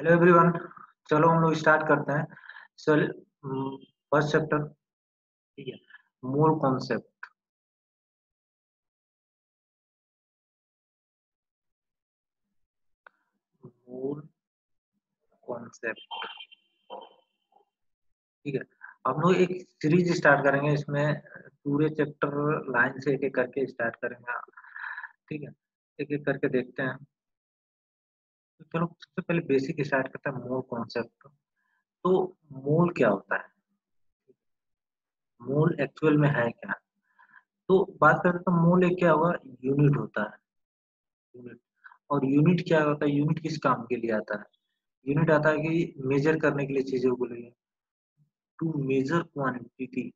Hello everyone, चलो हम लोग स्टार्ट करते हैं। सर फर्स्ट चैप्टर, ठीक है, मोल कॉन्सेप्ट। मोल कॉन्सेप्ट, ठीक है। हम लोग एक सीरीज स्टार्ट करेंगे, इसमें पूरे चैप्टर लाइन से एक एक करके स्टार्ट करेंगे, ठीक है। एक एक करके देखते हैं। चलो सबसे पहले बेसिक स्टार्ट करता है, मोल कॉन्सेप्ट। तो मोल क्या होता है, मोल एक्चुअल में है क्या? तो बात करें तो मोल एक क्या होगा, यूनिट होता है। यूनिट, और यूनिट क्या होता है, यूनिट किस काम के लिए आता है? यूनिट आता है कि मेजर करने के लिए चीजों को लिए, to measure quantity,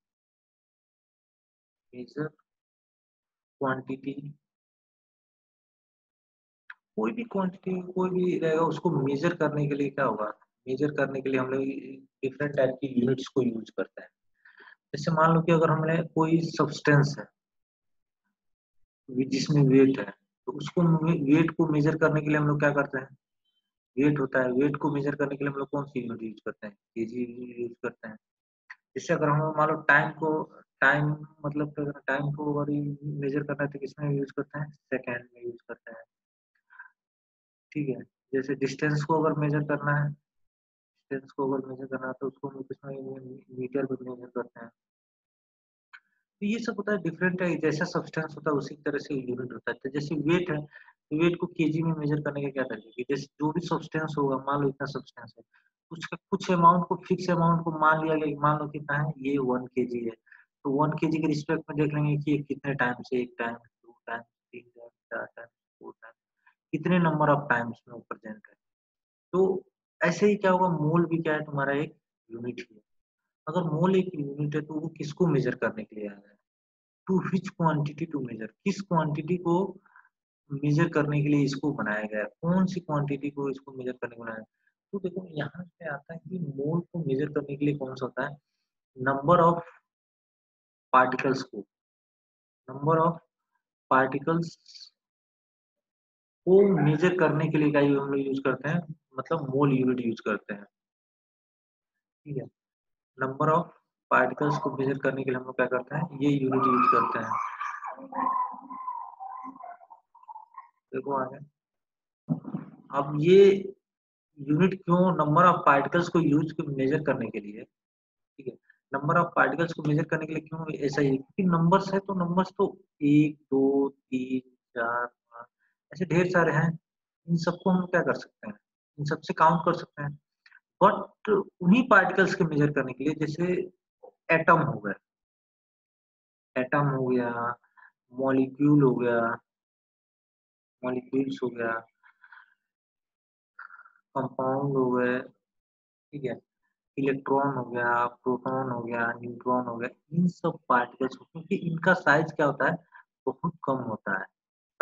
measure quantity, कोई भी क्वांटिटी कोई भी रहेगा, उसको मेजर करने के लिए क्या होगा, मेजर करने के लिए हम लोग डिफरेंट टाइप की यूनिट्स को यूज करते हैं। जैसे मान लो कि अगर हमने कोई सब्सटेंस है जिसमें वेट है, तो उसको वेट को मेजर करने के लिए हम लोग क्या करते हैं, वेट होता है, वेट को मेजर करने के लिए हम लोग कौन सी यूनिट यूज करते हैं, केजी यूज करते हैं। जैसे अगर हम मान लो टाइम को, टाइम मतलब तो अगर टाइम को अगर मेजर करना है तो किसमें यूज करते हैं, सेकेंड में यूज करते हैं, ठीक है। जैसे डिस्टेंस को अगर मेजर करना है, डिस्टेंस को अगर मेजर करना है तो उसको हम किसमें, मीटर में मेजर करते हैं। तो ये सब होता है डिफरेंट है, जैसा सब्सटेंस होता है उसी तरह से यूनिट होता है। तो जैसे वेट है, वेट को केजी में मेजर करने का क्या तरीका है, जैसे जो भी सब्सटेंस होगा, मान लो इतना सब्सटेंस है, उसका कुछ अमाउंट को, फिक्स अमाउंट को मान लिया गया, मान लो कितना है ये 1 kg है, तो 1 kg के रिस्पेक्ट में देख लेंगे कि कितने टाइम से, 1 time 2 time 3 time 4 time 4 time कितने नंबर ऑफ टाइम्स में प्रेजेंट है। तो ऐसे ही क्या होगा, मोल भी क्या है तुम्हारा, एक यूनिट है। अगर मोल एक यूनिट है तो वो किसको मेजर करने के लिए आ रहा है, to which quantity to measure, किस क्वांटिटी को मेजर करने के लिए इसको बनाया गया है, कौन सी क्वांटिटी को इसको मेजर करने के लिए बनाया। तो देखो यहाँ पे आता है कि मोल को मेजर करने के लिए कौन सा होता है, नंबर ऑफ पार्टिकल्स को, नंबर ऑफ पार्टिकल्स को मेजर करने के लिए क्या हम लोग यूज करते हैं, मतलब मोल यूनिट यूज करते हैं, ठीक है। नंबर ऑफ पार्टिकल्स को मेजर करने के लिए हम लोग क्या करते हैं, ये यूनिट यूज करते हैं। देखो आगे, अब ये यूनिट क्यों, नंबर ऑफ पार्टिकल्स को यूज मेजर करने के लिए, ठीक है, नंबर ऑफ पार्टिकल्स को मेजर करने के लिए क्यों ऐसा है, क्योंकि नंबर्स है तो नंबर्स तो 1 2 3 4 ऐसे ढेर सारे हैं, इन सबको हम क्या कर सकते हैं, इन सबसे काउंट कर सकते हैं। बट उन्हीं पार्टिकल्स के मेजर करने के लिए, जैसे एटम हो गया, एटम हो गया, मॉलिक्यूल हो गया, मॉलिक्यूल्स हो गया, कंपाउंड हो गए, ठीक है, इलेक्ट्रॉन हो गया, प्रोटॉन हो गया, न्यूट्रॉन हो गया, इन सब पार्टिकल्स को, क्योंकि इनका साइज क्या होता है, बहुत कम होता है।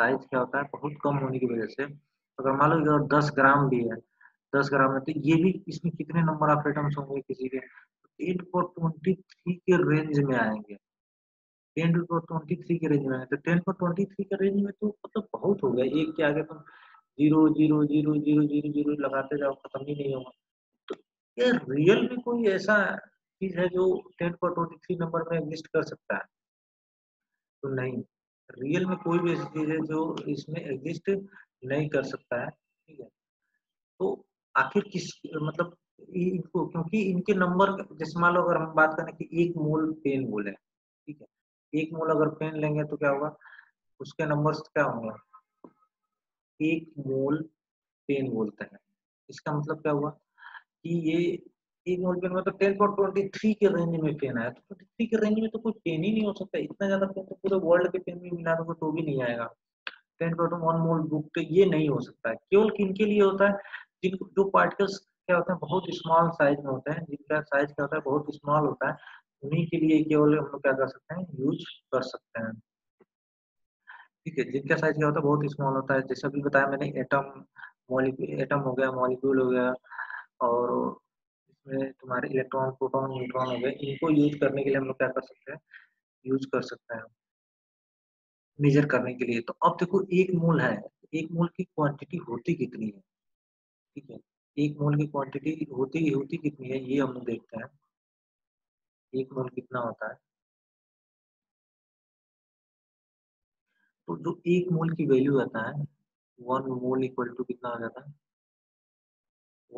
साइज क्या होता है, बहुत कम होने की वजह से अगर मान लो अगर 10 ग्राम भी है, 10 ग्राम है तो ये भी, इसमें कितने नंबर ऑफ एटम्स होंगे किसी के, 10⁻²³ के रेंज में आएंगे, 10⁻²³ के रेंज में आएंगे। तो 10⁻²³ के रेंज में तो मतलब बहुत हो गया, एक के आगे तुम 0 0 0 0 0 0 0 लगाते जाओ, खत्म ही नहीं होगा। तो ये रियल में कोई ऐसा चीज है जो 10⁻²³ नंबर में एग्जिस्ट कर सकता है, तो नहीं, रियल में कोई भी ऐसी चीज है जो इसमें एग्जिस्ट नहीं कर सकता है, ठीक है। तो आखिर किस मतलब इनको, क्योंकि इनके नंबर, जैसे मान लो अगर हम बात करें कि 1 मोल पेन बोले, ठीक है, 1 मोल अगर पेन लेंगे तो क्या होगा, उसके नंबर्स क्या होंगे, 1 मोल पेन बोलते हैं। इसका मतलब क्या हुआ कि ये 1 मोल पेन मतलब 10⁻²³ के रेंज में पेन आया, तो 23 के रेंज में तो कोई पेन ही नहीं हो सकता, इतना ज्यादा पेन तो पूरे वर्ल्ड के पेन में मिला दोगे तो भी नहीं आएगा। 10⁻1 मोल बुक तो ये नहीं हो सकता है, केवल किनके लिए होता है, जिनको जो पार्टिकल्स क्या होता है बहुत स्मॉल साइज में होते हैं, जिनका साइज क्या होता है बहुत स्मॉल होता है, उन्हीं के लिए केवल हम लोग क्या कर सकते हैं, यूज कर सकते हैं, ठीक है। जिनका साइज क्या होता है बहुत स्मॉल होता है, जैसे अभी बताया मैंने, एटम, मॉलिक्यूल, एटम हो गया, मॉलिक्यूल हो गया, और तुम्हारे इलेक्ट्रॉन, प्रोटॉन, न्यूट्रॉन हो गए, इनको यूज करने के लिए हम लोग क्या कर सकते हैं, यूज कर सकते हैं मेजर करने के लिए। तो अब देखो 1 मोल है, 1 मोल की क्वांटिटी होती कितनी है, ठीक है, एक मोल की क्वांटिटी होती कितनी है ये हम लोग देखते हैं, एक मोल कितना होता है। तो जो एक मोल की वैल्यू आता है, वन मोल इक्वल टू कितना हो जाता है,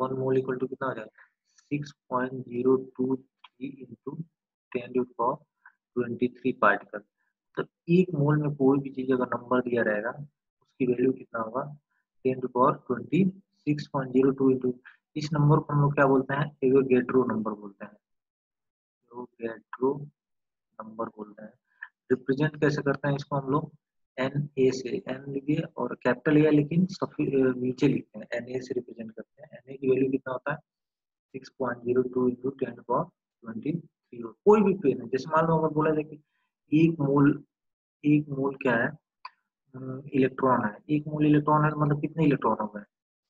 वन मोल इक्वल टू कितना हो जाता है 6.023 इंटू 10^23 पार्टिकल। तो एक मोल में कोई भी चीज अगर नंबर दिया रहेगा उसकी वैल्यू कितना होगा 10^26.02 इंटू। इस नंबर को हम लोग क्या बोलते हैं, एवोगेड्रो नंबर बोलते हैं, एवोगेड्रो नंबर बोलते हैं। रिप्रेजेंट कैसे करते हैं इसको हम लोग, एन ए से, एन लिखिए और कैपिटल ए लेकिन सफेद नीचे लिखते हैं, एन ए से रिप्रेजेंट करते हैं। एन ए की वैल्यू कितना होता है 6.02 इंटू 10^23। कोई भी पेन है, जैसे मान लो अगर बोला जाए कि एक मोल क्या है, इलेक्ट्रॉन है, एक मोल इलेक्ट्रॉन है मतलब कितने इलेक्ट्रॉन हो गए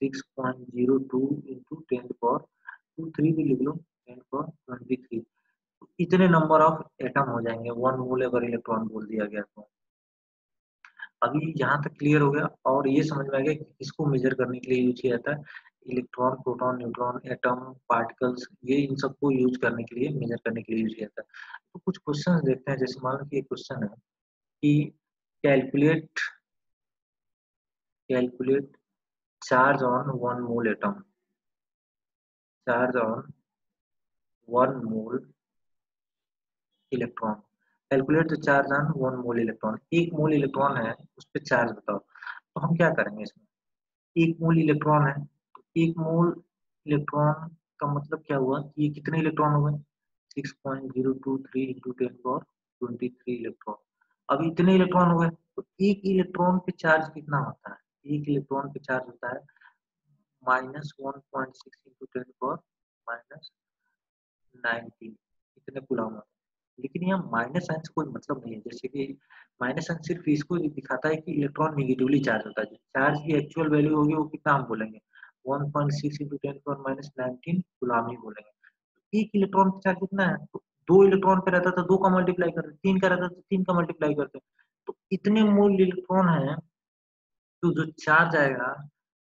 6.02 इंटू 10^23 भी लिख लो 10^23। इतने नंबर ऑफ एटम हो जाएंगे वन मोल अगर इलेक्ट्रॉन बोल दिया गया तो। अभी यहाँ तक क्लियर हो गया और ये समझ में आ गया कि इसको मेजर करने के लिए यूज किया जाता है, electron, proton, neutron, atom, particles, ये इन सबको यूज करने के लिए, मेजर करने के लिए यूज किया जाता है। तो कुछ क्वेश्चन देखते हैं, जैसे मान लो कि एक क्वेश्चन है कि calculate charge on one mole atom, charge on one mole electron, calculate the charge on one mole electron. एक मोल इलेक्ट्रॉन है उस पर चार्ज बताओ। तो हम क्या करेंगे इसमें, एक मोल इलेक्ट्रॉन है, एक मोल इलेक्ट्रॉन का मतलब क्या हुआ कि ये कितने इलेक्ट्रॉन हो गए 6.023 इंटू 10^23 इलेक्ट्रॉन। अब इतने इलेक्ट्रॉन हो गए तो एक इलेक्ट्रॉन पे चार्ज कितना होता है, एक इलेक्ट्रॉन पे चार्ज होता है -1.6 इंटू 10^-19 इतने कूलम होता है। लेकिन यहाँ माइनस साइन से कोई मतलब नहीं है, जैसे कि माइनस साइन सिर्फ इसको दिखाता है कि इलेक्ट्रॉन निगेटिवली चार्ज होता है। चार्ज की एक्चुअल वैल्यू होगी वो कितना हम बोलेंगे 1.6 इंटू 10^-19 कूलम ही बोलेंगे। एक इलेक्ट्रॉन पे चार्ज कितना है, तो दो इलेक्ट्रॉन पे रहता था 2 का मल्टीप्लाई करते, 3 का रहता था 3 का मल्टीप्लाई करते। तो इतने मोल इलेक्ट्रॉन है तो जो चार्ज आएगा,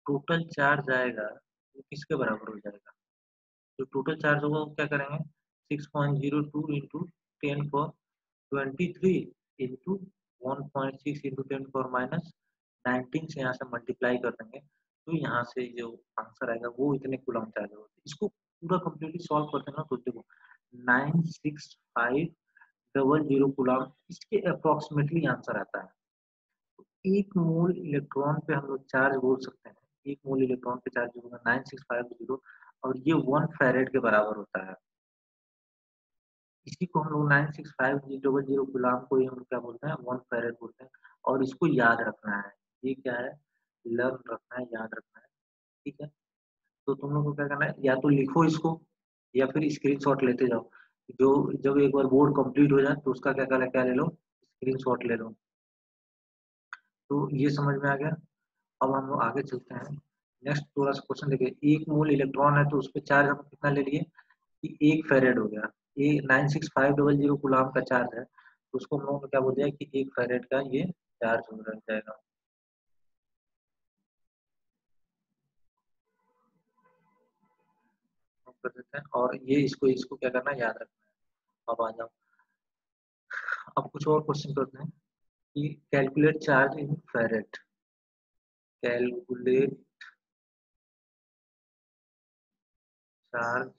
टोटल चार्ज आएगा वो किसके बराबर हो जाएगा, जो टोटल चार्ज होगा वो क्या करेंगे 6.02 इंटू 10^23 इंटू 1.6 इंटू 10^-19 से यहाँ से मल्टीप्लाई कर देंगे तो यहाँ से जो आंसर आएगा वो इतने कूलम चार्ज होगा। इसको पूरा कंप्लीटली सॉल्व करते हैं ना तो देखो 96500 कूलम इसके अप्रोक्सीमेटली आंसर आता है। तो एक मोल इलेक्ट्रॉन पे हम लोग चार्ज बोल सकते हैं, एक मोल इलेक्ट्रॉन पे चार्ज होगा 96500 और ये 1 फैरेड के बराबर होता है। इसी को हम लोग 96500 कूलम को हम क्या बोलते हैं 1 फैरेड बोलते हैं। और इसको याद रखना है, ये क्या है लर्न रखना है, याद रखना है, ठीक है। तो तुम लोग को क्या करना है, या तो लिखो इसको या फिर स्क्रीनशॉट लेते जाओ, जो जब एक बार बोर्ड कंप्लीट हो जाए तो उसका क्या ले लो स्क्रीनशॉट ले लो। तो ये समझ में आ गया। अब हम लोग आगे चलते हैं नेक्स्ट थोड़ा सा क्वेश्चन देखिए। एक मोल इलेक्ट्रॉन है तो उस पर चार्ज हम कितना ले लिए कि 1 फैरेड हो गया, ये 96500 कूलम का चार्ज है तो उसको हम लोगों ने क्या बोल दिया कि 1 फैरेड का ये चार्ज हो जाएगा। कर देते हैं और ये इसको क्या करना है याद रखना है। अब आ जाओ, अब कुछ और क्वेश्चन करते हैं कि calculate charge in farad, calculate charge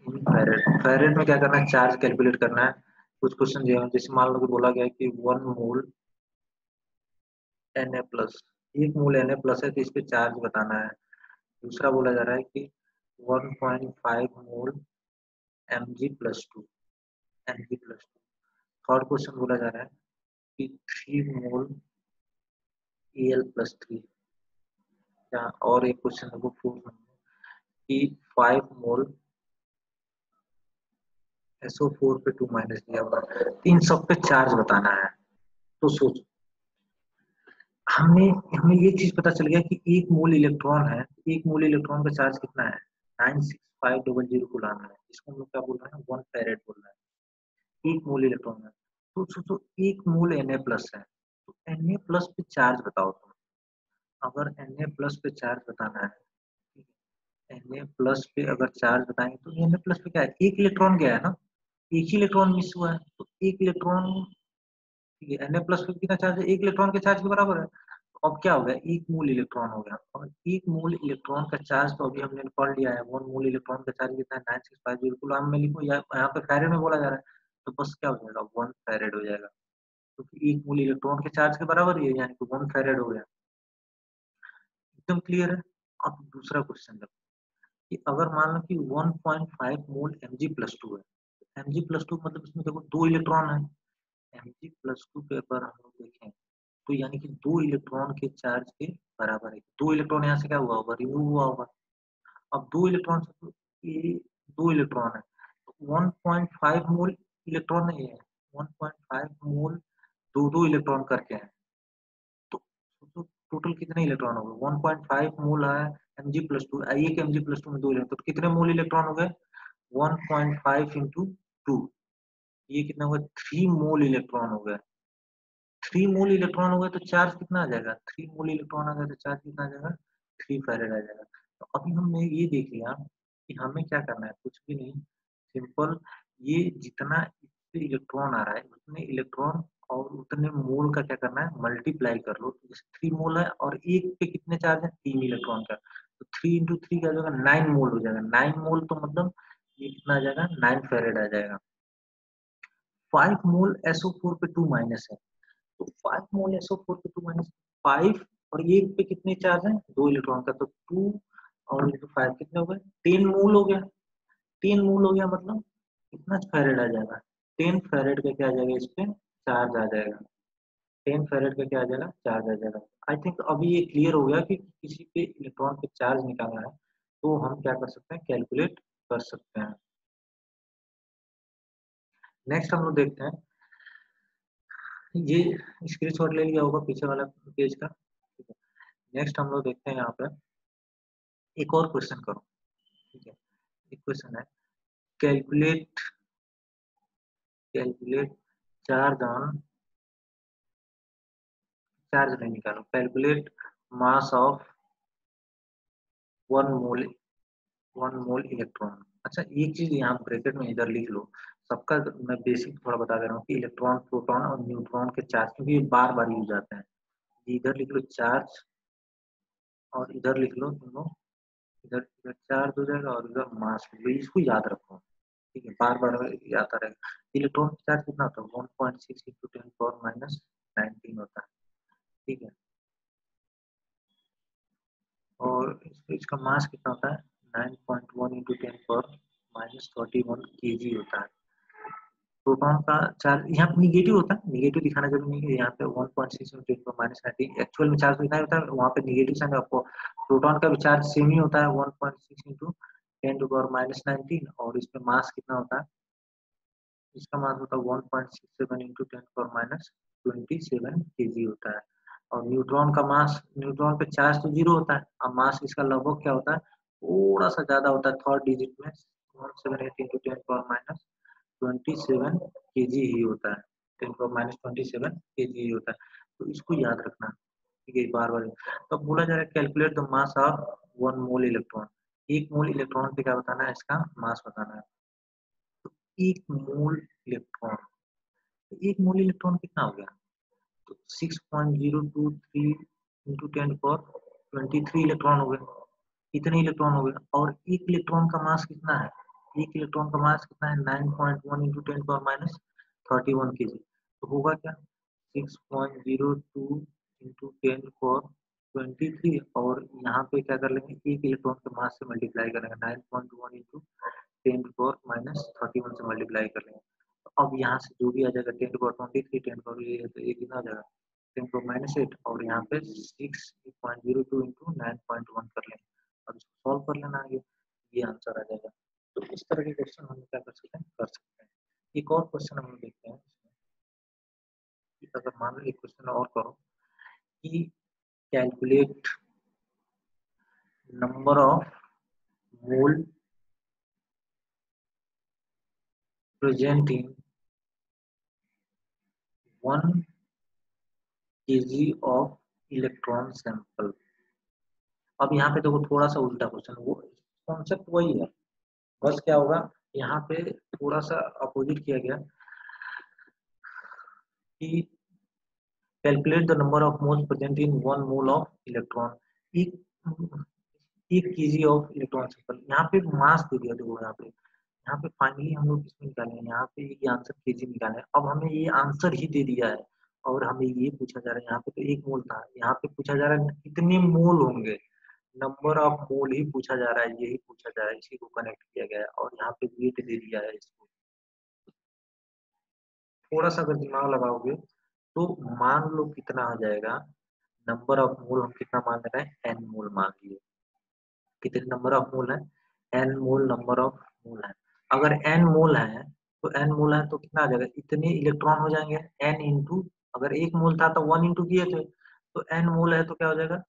in farad. Farad में क्या करना है, चार्ज कैलकुलेट करना है। कुछ क्वेश्चन जैसे मान लो कि बोला गया कि 1 मोल Na+, 1 मोल Na+ है तो इस पे चार्ज बताना है। दूसरा बोला जा रहा है कि 1.5 मोल Mg+2। थर्ड क्वेश्चन बोला जा रहा है कि 3 मोल Al+3 या और एक क्वेश्चन है वो 4 कि 5 मोल SO4 पे 2- दिया हुआ। इन सब पे चार्ज बताना है। तो सोचो हमें ये चीज पता चल गया कि 1 मोल इलेक्ट्रॉन है, 1 मोल इलेक्ट्रॉन का चार्ज कितना है 96500 कूलम है, इसको हम लोग क्या बोल रहे हैं 1 फैरेड बोल रहे हैं। 1 मोल इलेक्ट्रॉन है तो सोचो 1 मोल Na+ है तो Na+ पे चार्ज बताओ तुम। अगर Na+ पे चार्ज बताना है कहेंगे प्लस पे। अगर चार्ज बताएंगे तो एन ए प्लस पे क्या है, एक इलेक्ट्रॉन गया है ना, एक ही इलेक्ट्रॉन मिस हुआ है, तो एक इलेक्ट्रॉन एन ए प्लस पे कितना चार्ज है, एक इलेक्ट्रॉन के चार्ज के बराबर है। तो अब क्या हो गया, एक मूल इलेक्ट्रॉन हो गया, और एक मूल इलेक्ट्रॉन का चार्ज तो अभी हमने पढ़ लिया है, वन मूल इलेक्ट्रॉन का चार्ज कितना है 965, बिल्कुल आम में लिखो या यहाँ पे फैरेड में बोला जा रहा है, तो बस क्या हो जाएगा 1 फैरेड हो जाएगा, क्योंकि तो एक मूल इलेक्ट्रॉन के चार्ज के बराबर ही है, यानी कि 1 फैरेड हो गया। एकदम क्लियर है। अब दूसरा क्वेश्चन देखो कि अगर मान लो कि 1.5 मोल Mg+2 है, तो Mg+2 मतलब इसमें देखो 2 इलेक्ट्रॉन है, Mg+2 पे अगर हम लोग देखें तो यानी कि 2 इलेक्ट्रॉन के चार्ज के बराबर है। 2 इलेक्ट्रॉन यहाँ से क्या हुआ होगा, रिमूव हुआ होगा। अब 2 इलेक्ट्रॉन से ये 2 इलेक्ट्रॉन है, तो 1.5 मोल इलेक्ट्रॉन नहीं है, 1.5 मोल 2 इलेक्ट्रॉन करके है, तो टोटल कितने इलेक्ट्रॉन हो गए, 1.5 मोल है Mg+2, एक Mg+2 में 2 इलेक्ट्रॉन, तो कितने मोल इलेक्ट्रॉन हो गए 1.5 × 2, ये कितना हो गया 3 मोल इलेक्ट्रॉन हो गए। 3 मोल इलेक्ट्रॉन हो गए तो चार्ज कितना आ जाएगा, 3 मोल इलेक्ट्रॉन आ गया तो चार्ज कितना आ जाएगा 3 फैरेड आ जाएगा। तो अभी हमने ये देख लिया कि हमें क्या करना है, कुछ भी नहीं, सिंपल ये जितना इससे इलेक्ट्रॉन आ रहा है उतने इलेक्ट्रॉन और उतने मोल का क्या करना है, मल्टीप्लाई कर लो। जैसे 3 मोल है और एक पे कितने चार्ज है, 3 इलेक्ट्रॉन का, तो 3 × 3 क्या हो जाएगा 9 मोल हो जाएगा। 9 मोल तो मतलब ये कितना आ जाएगा 9 फैरेड आ जाएगा। 5 मोल SO4 पे 2- है, तो 5 मोल SO4 पे 2- 5 और एक पे कितने चार्ज है 2 इलेक्ट्रॉन का, तो 2 और 5 कितने हो गए 10 मोल हो गया। 10 मोल हो गया मतलब कितना फैरेड आ जाएगा, 10 फैरेड का क्या आ जाएगा, इस पे चार्ज आ जाएगा, 10 फैरेड का क्या आ जाएगा चार्ज आ जाएगा। आई थिंक अभी ये क्लियर हो गया कि किसी पे इलेक्ट्रॉन पे चार्ज निकालना है तो हम क्या कर सकते हैं, कैलकुलेट कर सकते हैं। नेक्स्ट हम लोग देखते हैं, ये स्क्रीनशॉट ले लिया होगा पीछे वाला पेज का। नेक्स्ट हम लोग देखते हैं, यहाँ पे एक और क्वेश्चन करो, ठीक है। एक क्वेश्चन है कैलकुलेट चार्ज नहीं निकालो, calculate mass of 1 mole electron. अच्छा एक चीज यहाँ ब्रैकेट में इधर लिख लो, सबका मैं बेसिक थोड़ा बता दे रहा हूँ कि इलेक्ट्रॉन, प्रोटॉन और न्यूट्रॉन के चार्ज क्योंकि बार बार यूज आते हैं, इधर लिख लो चार्ज और इधर लिख लो दोनों, इधर चार्ज हो जाएगा और इधर मास, इसको याद रखो ठीक है, बार बार आता रहेगा। इलेक्ट्रॉन का चार्ज कितना होता है 1.6 × 10⁻¹⁹ होता है, ठीक है, और इसका मास कितना होता है 9.1 × 10⁻¹ kg होता है। प्रोटॉन का चार्ज यहाँ पे निगेटिव होता है, निगेटिव दिखाना जरूरी नहीं है, यहाँ पे 1.6 × 10⁻¹⁹ एक्चुअल में चार्ज कितना होता है, वहाँ पे निगेटिव साइन आपको। प्रोटॉन का भी चार्ज सेम ही होता है 1.6 × 10⁻¹⁹, और इसमें मास कितना होता है, इसका मास होता है 1.67 × 10⁻27 kg होता है। और न्यूट्रॉन का मास, न्यूट्रॉन पे चार्ज तो 0 होता है, अब मास इसका लगभग क्या होता है, थोड़ा सा ज्यादा होता है, 3rd डिजिट में 1.78 × 10⁻27 kg ही होता है, 10⁻27 kg ही होता है, तो इसको याद रखना ठीक है बार। तो बोला जा रहा है calculate the mass of 1 mole electron, 1 mole electron पे क्या बताना है, इसका मास बताना है। तो 1 मोल इलेक्ट्रॉन कितना हो गया, तो 6.023 × 10⁻23 इलेक्ट्रॉन हो गए, इतने इलेक्ट्रॉन हो गए। और एक इलेक्ट्रॉन का मास कितना है, एक इलेक्ट्रॉन का मास कितना है 9.1 × 10⁻31 के जी, तो होगा क्या 6.02 × 10⁻23, और यहाँ पे क्या कर लेंगे, एक इलेक्ट्रॉन के मास से मल्टीप्लाई कर लेंगे, 9.1 × 10⁻31 से मल्टीप्लाई कर लेंगे। तो अब यहाँ से जो भी आ जाएगा 10⁻23, 10⁻8, और यहाँ पे 6.02 × 9.1 कर लेंगे, अब इसको सॉल्व कर लेना आगे, ये आंसर आ जाएगा। तो इस तरह के क्वेश्चन हम क्या कर सकते हैं। एक और क्वेश्चन हम देखते हैं, अगर मान लो एक क्वेश्चन और करो कि calculate number of mole present in 1 kg of electron sample. अब यहाँ पे देखो थोड़ा सा उल्टा क्वेश्चन, वो कॉन्सेप्ट वही है, बस क्या होगा यहाँ पे थोड़ा सा अपोजिट किया गया कि calculate the number of moles present in one mole of electron, एक केजी ऑफ इलेक्ट्रॉन सिंपल। यहाँ पे मास दे दिया, देखो यहाँ पे फाइनली हम लोग इसमें निकाले, यहाँ पे ये आंसर केजी निकाले। अब हमें ये आंसर ही दे दिया है और हमें ये पूछा जा रहा है, यहाँ पे तो एक मोल था, यहाँ पे पूछा जा रहा है कितने मोल होंगे, नंबर ऑफ मोल ही पूछा जा रहा है, यही पूछा जा रहा है, इसी को कनेक्ट किया गया है। और यहाँ पे वेट दे दिया है इसको। थोड़ा सा अगर दिमाग लगाओगे तो मान लो कितना हो जाएगा, नंबर ऑफ मोल हम कितना मान रहे हैं, एन मोल मान लिए। कितने नंबर ऑफ मोल है, N mole number of mole है। अगर एन मोल है तो एन मोल है तो कितना आ जाएगा, इतने इलेक्ट्रॉन हो जाएंगे एन इंटू, अगर एक मोल था तो वन इंटू किए थे, तो एन मोल है तो क्या हो जाएगा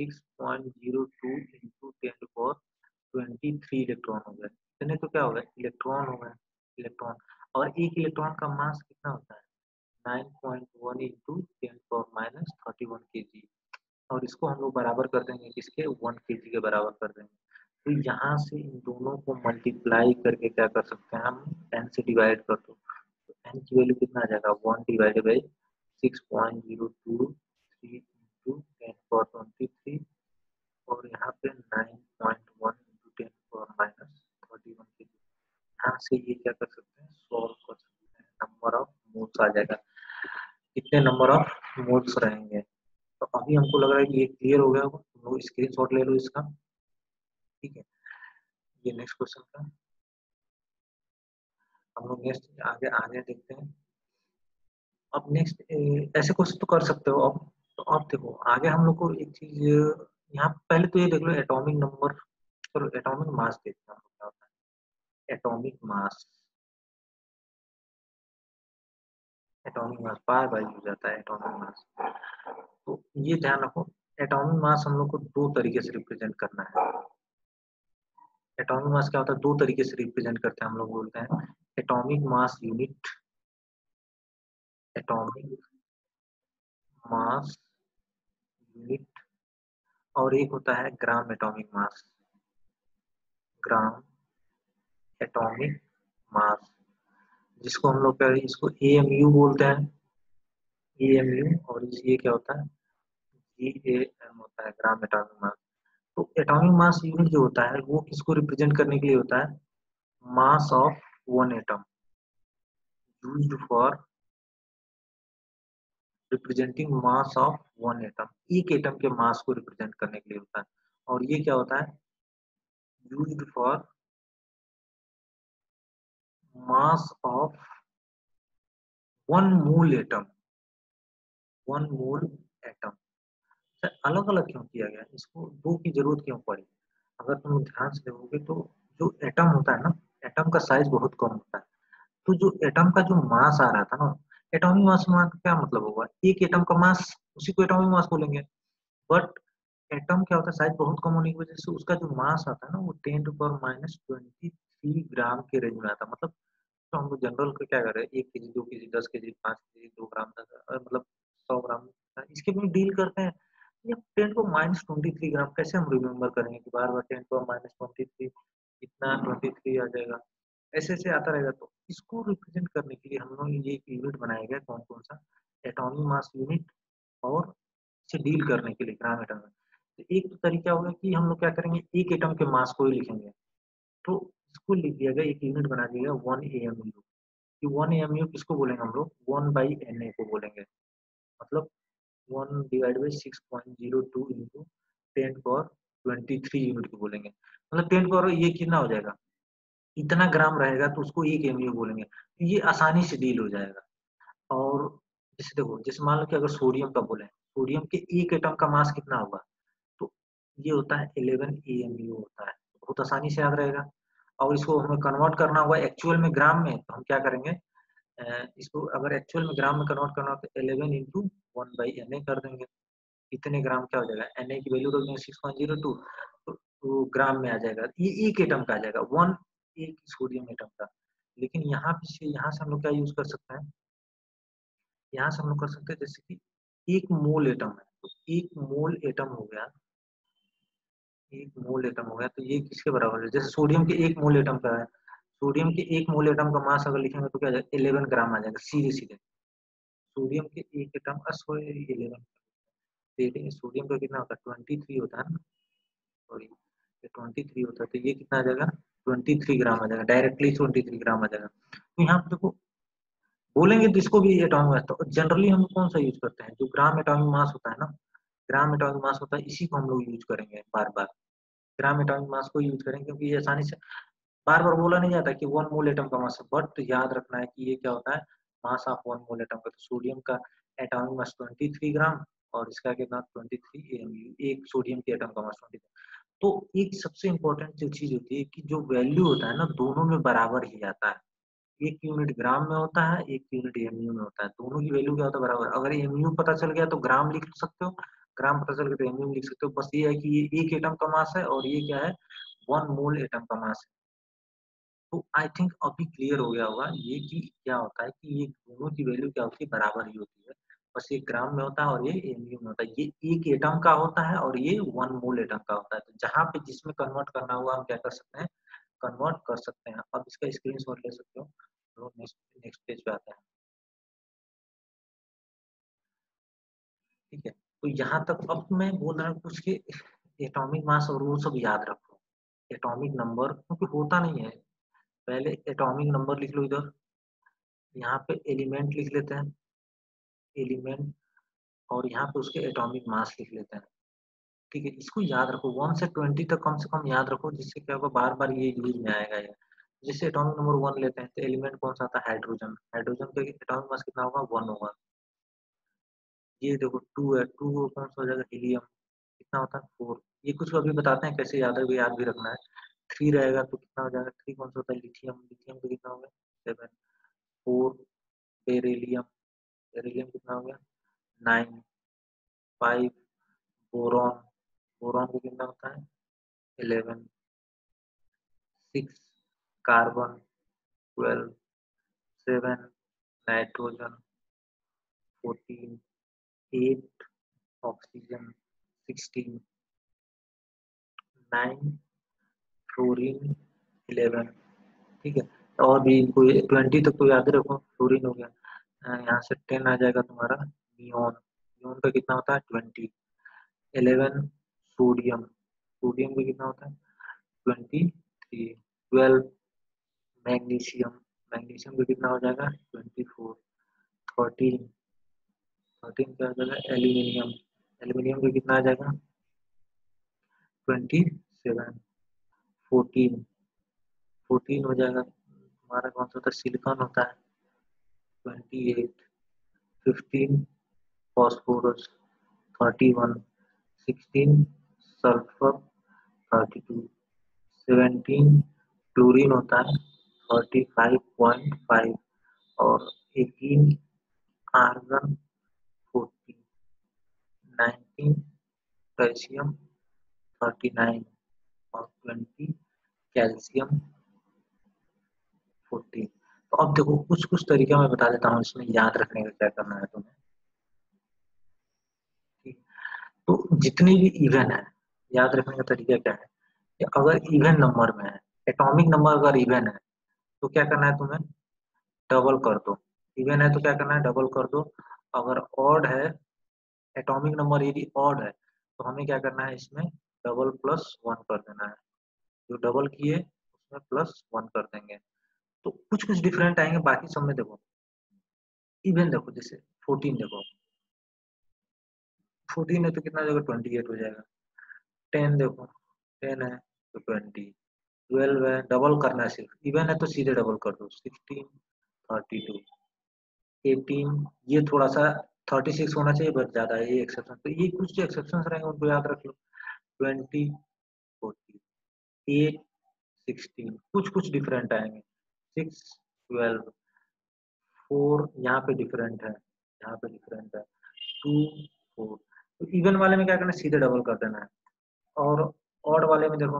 6.02 इंटू 10^23 इलेक्ट्रॉन हो गए। इतने तो क्या हो गए इलेक्ट्रॉन हो गए इलेक्ट्रॉन। और एक इलेक्ट्रॉन का मास कितना होता है 9.1 इंटू 10^-31 kg, और इसको हम लोग बराबर कर देंगे किसके 1 kg के बराबर कर देंगे। तो यहाँ से इन दोनों को मल्टीप्लाई करके क्या कर सकते हैं हम, n से डिवाइड कर दो तो n की वैल्यू कितना आ जाएगा 1/6.023 इंटू 10^23 और यहाँ पे 9.1 इंटू 10^-31 के। यहाँ से ये क्या कर सकते हैं सॉल्व कर सकते हैं, नंबर ऑफ मोल्स आ जाएगा, कितने नंबर ऑफ मोल्स रहेंगे। तो अभी हमको लग रहा है कि ये क्लियर हो गया होगा, तुम लोग स्क्रीनशॉट ले लो इसका, ठीक है। ये नेक्स्ट क्वेश्चन का हम लोग नेक्स्ट आगे देखते हैं। अब नेक्स्ट ऐसे क्वेश्चन तो कर सकते हो। अब तो अब देखो आगे हम लोग को एक चीज यहाँ पहले तो ये देख लो एटॉमिक नंबर, चलो एटॉमिक मास देखते हैं क्या होता है। एटॉमिक मास बार बार हो जाता है एटॉमिक मास। तो ये ध्यान रखो एटॉमिक मास हम लोग को दो तरीके से रिप्रेजेंट करना है। एटॉमिक मास क्या होता है, दो तरीके से रिप्रेजेंट करते हैं हम लोग, बोलते हैं atomic mass unit, atomic mass unit, और एक होता है ग्राम एटॉमिक मास, ग्राम एटॉमिक मास, जिसको हम लोग इसको एएमयू बोलते हैं, एएमयू, और ये क्या होता है जीएएम होता है, ग्राम एटॉमिक मास। तो एटॉमिक मास यूनिट जो होता है वो किसको रिप्रेजेंट करने के लिए होता है, mass of one atom used for representing mass of one atom, एक एटम के मास को रिप्रेजेंट करने के लिए होता है। और ये क्या होता है used for mass of one mole atom. अलग अलग क्यों किया गया, इसको दो की जरूरत क्यों पड़ी। अगर तुम ध्यान से देखोगे तो जो एटम होता है ना, एटम का साइज बहुत कम होता है, तो जो एटम का जो मास आ रहा था ना, एटॉमिक मास का क्या मतलब होगा, एक एटम का मास, उसी को एटॉमिक मास बोलेंगे। बट एटम क्या होता है साइज बहुत कम होने की वजह से उसका जो मास आता है ना वो 10^-23 ग्राम के रेंज में आता है। मतलब तो हम लोग जनरल का क्या कर रहे हैं 1 kg, 2 kg, 10 kg, 5 kg, 2 ग्राम तक, मतलब 100 ग्राम इसके भी डील करते हैं। 10^-23 ग्राम कैसे हम रिमेम्बर करेंगे कि बार बार 10^-23 इतना 23 आ जाएगा, ऐसे आता रहेगा। तो इसको रिप्रेजेंट करने के लिए हम लोग ये यूनिट बनाया गया, कौन सा एटॉमिक मास यूनिट, और इसे डील करने के लिए ग्राम एटम। तो एक तो तरीका होगा कि हम लोग क्या करेंगे एक एटम के मास को ही लिखेंगे, तो इसको लिख दिया गया, एक यूनिट बना दिया 1 AMU। कि 1 AMU किसको बोलेंगे हम लोग 1/Na को बोलेंगे, मतलब 1/6.02 इंटू 10^23 यूनिट को बोलेंगे। मतलब 10 ये कितना हो जाएगा, इतना ग्राम रहेगा तो उसको 1 MU बोलेंगे। तो ये आसानी से डील हो जाएगा। और जैसे देखो, जैसे मान लो कि अगर सोडियम का बोले, सोडियम के एक एटम का मास कितना होगा, तो ये होता है 11 AMU होता है, बहुत आसानी से याद रहेगा। और इसको हमें कन्वर्ट करना होगा एक्चुअल में ग्राम में, तो हम क्या करेंगे इसको अगर एक्चुअल में ग्राम में कन्वर्ट करना हो तो 11 इंटू 1/Na कर देंगे। इतने ग्राम क्या हो जाएगा, Na की वैल्यू रख देंगे 6.02, तो ग्राम में आ जाएगा। ये एक एटम का आ जाएगा, एक सोडियम एटम का। लेकिन यहाँ से हम लोग क्या यूज कर सकते हैं, यहाँ से हम लोग कर सकते हैं जैसे कि 1 मोल एटम है, तो 1 मोल एटम हो गया एक मोल एटम हो गया तो ये किसके बराबर है, जैसे सोडियम के एक मोल एटम का है, सोडियम के एक मोल एटम का मास अगर लिखेंगे तो क्या आ जाएगा 11 ग्राम आ जाएगा सीधे सीधे। सोडियम के एक एटम 11 सोडियम का कितना होता है 23 होता है ना, सॉरी 23 होता है तो ये कितना आ जाएगा 23 ग्राम आ जाएगा, डायरेक्टली 23 ग्राम आ जाएगा। तो यहाँ पे देखो बोलेंगे तो इसको भी एटॉमिक मास, तो जनरली हम कौन सा यूज करते हैं जो ग्राम एटॉमिक मास होता है ना, ग्राम एटॉमिक मास होता है इसी को हम लोग यूज करेंगे बार बार, ग्राम एटॉमिक मास को यूज करेंगे क्योंकि ये आसानी से बार बार बोला नहीं जाता कि 1 मोल एटम का मास, बट याद रखना है कि ये क्या होता है मास ऑफ 1 मोल एटम का। तो सोडियम का एटॉमिक मास 23 ग्राम और इसका कितना 23 एक सोडियम के एटम का मास 23। तो एक सबसे इम्पोर्टेंट जो चीज होती है कि जो वैल्यू होता है ना दोनों में बराबर ही आता है, एक यूनिट ग्राम में होता है एक यूनिट एमयू में होता है, दोनों की वैल्यू क्या होता है बराबर। अगर एमयू पता चल गया तो ग्राम लिख सकते हो, ग्राम पता चल गया तो एमयू लिख सकते हो। बस ये है कि ये एक एटम का मास है और ये क्या है 1 मोल एटम का मास है। तो आई थिंक अभी क्लियर हो गया होगा ये कि क्या होता है कि ये दोनों की वैल्यू क्या होती है बराबर ही होती है, बस ये ग्राम में होता है और ये एमयू में होता है, ये एक एटम का होता है और ये 1 मोल एटम का होता है। तो जहाँ पे जिसमें कन्वर्ट करना हुआ हम क्या कर सकते हैं कन्वर्ट कर सकते हैं। अब इसका स्क्रीनशॉट ले सकते हो। तो नेक्स्ट पेज पे आता है, ठीक है। तो यहाँ तक अब मैं बोल रहा हूँ कुछ के एटॉमिक मास और वो सब याद रखो, एटॉमिक नंबर क्योंकि होता नहीं है। पहले एटॉमिक नंबर लिख लो इधर, यहाँ पे एलिमेंट लिख लेते हैं एलिमेंट और यहाँ पे उसके एटॉमिक मास लिख लेते हैं, ठीक है। इसको याद रखो 1 से 20 तक कम से कम याद रखो, जिससे क्या होगा बार बार ये यूज में आएगा। ये जैसे एटॉमिक नंबर 1 लेते हैं तो एलिमेंट कौन सा आता है हाइड्रोजन, हाइड्रोजन का एटॉमिक मास कितना होगा 1 होगा। ये देखो 2 है, 2 कौन सा हो जाएगा हीलियम, कितना होता है 4। ये कुछ अभी बताते हैं कैसे याद है, याद भी रखना है। 3 रहेगा तो कितना हो जाएगा 3 कौन सा होता है लिथियम, लिथियम का कितना होगा 7। 4 बेरिलियम, बेरिलियम कितना हो गया 9। 5 बोरॉन, बोरॉन का कितना होता है 11। 6 कार्बन 12। 7 नाइट्रोजन 14। 8 ऑक्सीजन 16। 9 फ्लोरीन 11, ठीक है। और भी इनको 20 तक तो याद रखो। फ्लोरीन हो गया, यहाँ से 10 आ जाएगा तुम्हारा नियोन, नियोन का कितना होता है 20। 11 सोडियम, सोडियम का कितना होता है 23। 12 मैग्नीशियम, मैग्नीशियम का कितना हो जाएगा 24। 13 का हो जाएगा एल्यूमिनियम, एल्यूमिनियम का कितना आ जाएगा 27। 14 हो जाएगा तुम्हारा कौन सा होता है सिलिकॉन होता है 28। 15 फॉस्फोरस 31। 16 सल्फर 32। 17 क्लोरीन होता है 35.5 और 18 आर्गन 40। 19 कैल्शियम 39 और 20 कैल्शियम 40। तो अब देखो कुछ कुछ तरीका मैं बता देता हूँ इसमें याद रखने का क्या करना है तुम्हें, ठीक। तो जितने भी इवन है याद रखने का तरीका क्या है कि अगर इवन नंबर में है एटॉमिक नंबर अगर इवन है तो क्या करना है तुम्हें डबल कर दो, इवन है तो क्या करना है डबल कर दो। अगर ऑड है एटॉमिक नंबर यदि ऑड है तो हमें क्या करना है इसमें डबल +1 कर देना है, जो डबल किए उसमें +1 कर देंगे। तो कुछ कुछ डिफरेंट आएंगे, बाकी सब में देखो इवन देखो जैसे 14 देखो 14 है तो कितना हो जाएगा 28 हो जाएगा। 10 देखो 10 है तो 20। 12 है डबल करना है, सिर्फ इवन है तो सीधे डबल कर दो 16 32 18। ये थोड़ा सा 36 होना चाहिए बट ज्यादा है ये एक्सेप्शन, तो ये कुछ जो एक्सेप्शन रहेंगे उनको याद रख लो 20 48 16। कुछ कुछ डिफरेंट आएंगे 6 12 4, यहाँ पे डिफरेंट है 2 4। तो इवन वाले में क्या करना है सीधे डबल कर देना है। और ऑड वाले में देखो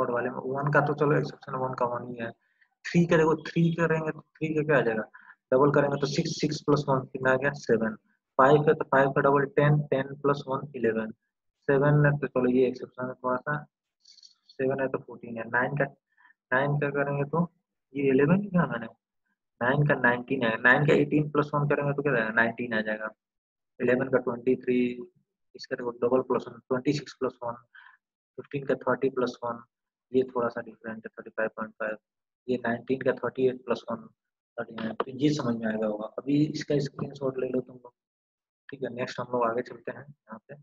ऑड वाले में 1 का तो चलो एक्सेप्शन 1 का 1 ही है। 3 का देखो 3 करेंगे तो 3 का क्या आ जाएगा डबल करेंगे तो 6 6 + 1 कितना आ गया 7। 5 है तो 5 का डबल 10 10 + 1 11। 7 है तो चलो ये एक्सेप्शन है थोड़ा सा, 7 है तो 14 है, 9 का करेंगे तो ये 11 क्या मैंने, 9 का 19 है, 9 का 18 प्लस 1 करेंगे तो क्या रहेगा 19 आ जाएगा, 11 का 23, इसका देखो डबल प्लस 1 26 प्लस 1, 15 का 30 प्लस 1, ये थोड़ा सा डिफरेंट है 35.5, ये 19 का 38 प्लस 1 39, तो ये समझ में आएगा होगा। अभी इसका स्क्रीनशॉट ले लो तुम लोग, ठीक है। नेक्स्ट हम लोग आगे चलते हैं यहाँ पे।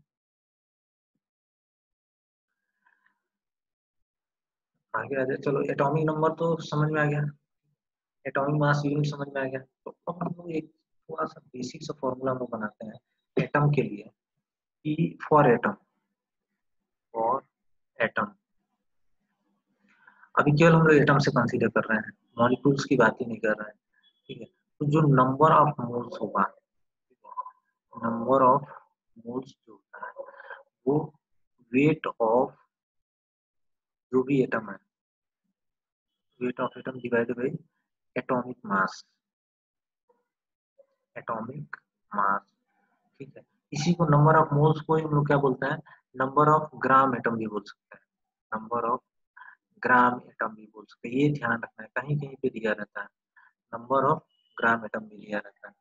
आगे आ जाए, चलो एटॉमिक नंबर तो समझ में आ गया, एटॉमिक मास यूनिट समझ में आ गया। तो अब हम लोग एक थोड़ा सा बेसिक सा फॉर्मूला हम लोग बनाते हैं एटम के लिए, E for atom, for atom. अभी केवल हम लोग एटम से कंसीडर कर रहे हैं, मॉलिक्यूल्स की बात ही नहीं कर रहे हैं, ठीक है। तो जो नंबर ऑफ मोल्स होगा, नंबर ऑफ मोल्स जो होता है वो वेट ऑफ जो भी एटम है, weight of atom divided by atomic mass, atomic mass, ठीक है। इसी को नंबर ऑफ मोल्स को हम लोग क्या बोलते हैं, नंबर ऑफ ग्राम एटम भी बोल सकते हैं, नंबर ऑफ ग्राम एटम भी बोल सकते हैं। ये ध्यान रखना है, कहीं कहीं पे दिया रहता है नंबर ऑफ ग्राम एटम भी दिया रहता है,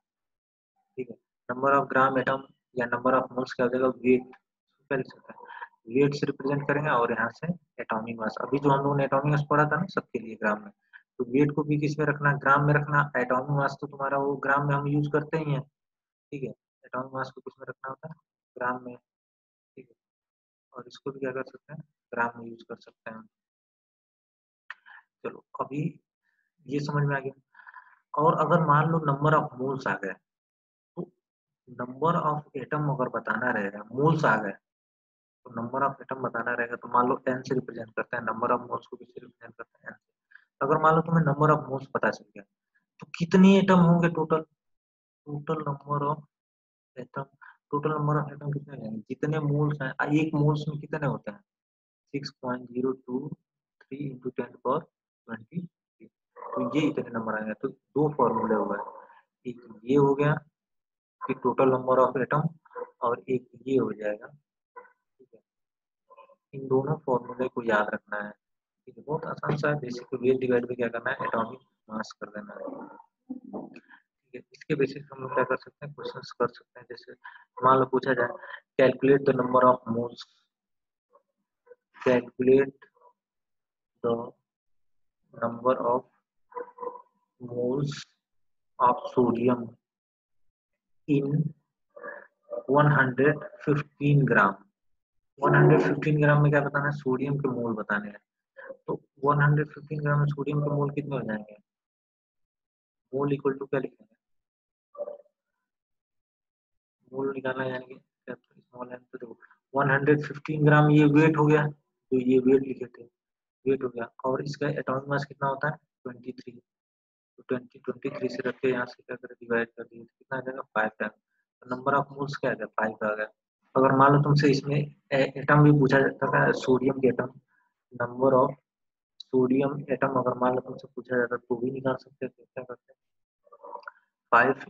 ठीक है। नंबर ऑफ ग्राम एटम या नंबर ऑफ मोल्स क्या हो जाएगा, वेट, कर सकते हैं वेट से रिप्रेजेंट करेंगे, और यहाँ से एटॉमिक मास। अभी जो हम लोगों ने एटॉमिक मास पढ़ा था ना, सबके लिए ग्राम में, तो वेट को भी किस में रखना, ग्राम में रखना। एटॉमिक मास तो तुम्हारा वो ग्राम में हम यूज करते ही हैं, ठीक है। एटॉमिक मास को किस में रखना होता है, ग्राम में, ठीक है। और इसको भी क्या कर सकते हैं, ग्राम में यूज कर सकते हैं। चलो अभी ये समझ में आ गया। और अगर मान लो नंबर ऑफ मोल्स आ गए, तो नंबर ऑफ एटम अगर बताना रहेगा, मोल्स आ गए तो नंबर ऑफ एटम बताना रहेगा, तो मान लो एन से रिप्रेजेंट करते हैं, नंबर ऑफ मोल्स को किससे रिप्रेजेंट करते हैं, एन से। अगर मान लो तुम्हें नंबर ऑफ मोल्स पता चल गया, तो कितने एटम होंगे total, total number of atom, total number of atom कितने रहेंगे, जितने मोल्स हैं, एक मोल्स में कितने होते हैं, 6.023 × 10 पर 20, तो ये इतने नंबर आएंगे। तो दो फॉर्मूले हो गए, एक ये हो गया कि टोटल नंबर ऑफ एटम, और एक ये हो जाएगा, ठीक है। इन दोनों फॉर्मूले को याद रखना है, ठीक है। बहुत आसान सा है, बेसिक वेट डिवाइड बाय क्या करना है, एटॉमिक मास कर देना है, ठीक है। इसके बेसिस हम लोग क्या कर सकते हैं, क्वेश्चंस कर सकते हैं। जैसे मान लो पूछा जाए, calculate the number of moles, calculate the number of moles of sodium in 115 gram. 115 gram में क्या बताना है, सोडियम के मोल बताने हैं। तो 115 ग्राम में सोडियम के मोल कितने हो जाएंगे, मोल इक्वल टू क्या लिखेंगे, मोल निकालना है, यानी कि स्मॉल एन। तो देखो 115 ग्राम ये वेट हो गया, तो ये वेट लिखे थे, वेट हो गया। और इसका एटॉमिक मास कितना होता है, 23, तो 23 से रख के यहाँ से क्या करें, डिवाइड कर दिए, कितना आ जाएगा 5 टाइम। तो नंबर ऑफ मोल्स क्या आ गया, 5 आ गया। अगर मान लो तुमसे इसमें एटम भी पूछा जाता था, सोडियम के atom, number of sodium atom अगर मान लो तुमसे पूछा जाता तो भी निकाल सकते हैं। क्या करते हैं, 5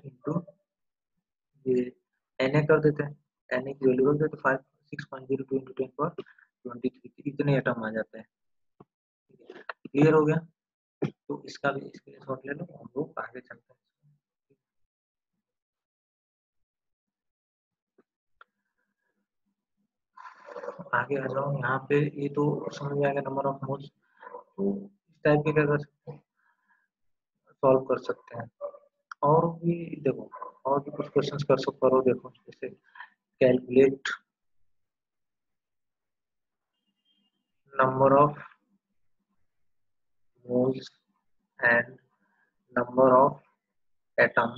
× ये Na कर देते हैं, Na की वैल्यू कर देते 5 6.02 × 10 पर 23, इतने एटम आ जाते हैं। क्लियर हो गया, तो इसका भी स्क्रीनशॉट ले लो, हम लोग आगे चलते हैं। आगे आ जाओ यहाँ पे, ये तो समझ में आ गया नंबर ऑफ मोल्स। तो इस टाइप के क्या कर सकते हैं, सॉल्व कर सकते हैं। और भी देखो, और भी कुछ क्वेश्चंस कर सकते हो। देखो जैसे calculate number of moles and number of atom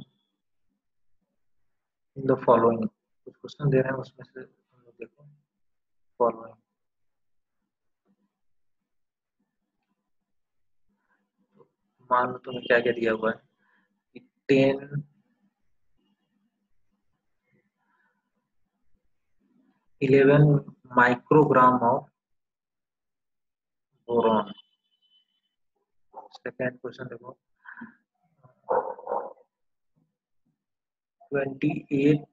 in the following। कुछ क्वेश्चन दे रहे हैं उसमें से हम लोग देखो, फॉलोइंग मान लो तुम्हें क्या क्या दिया हुआ है, 10-11 microgram of boron. Second question देखो, 28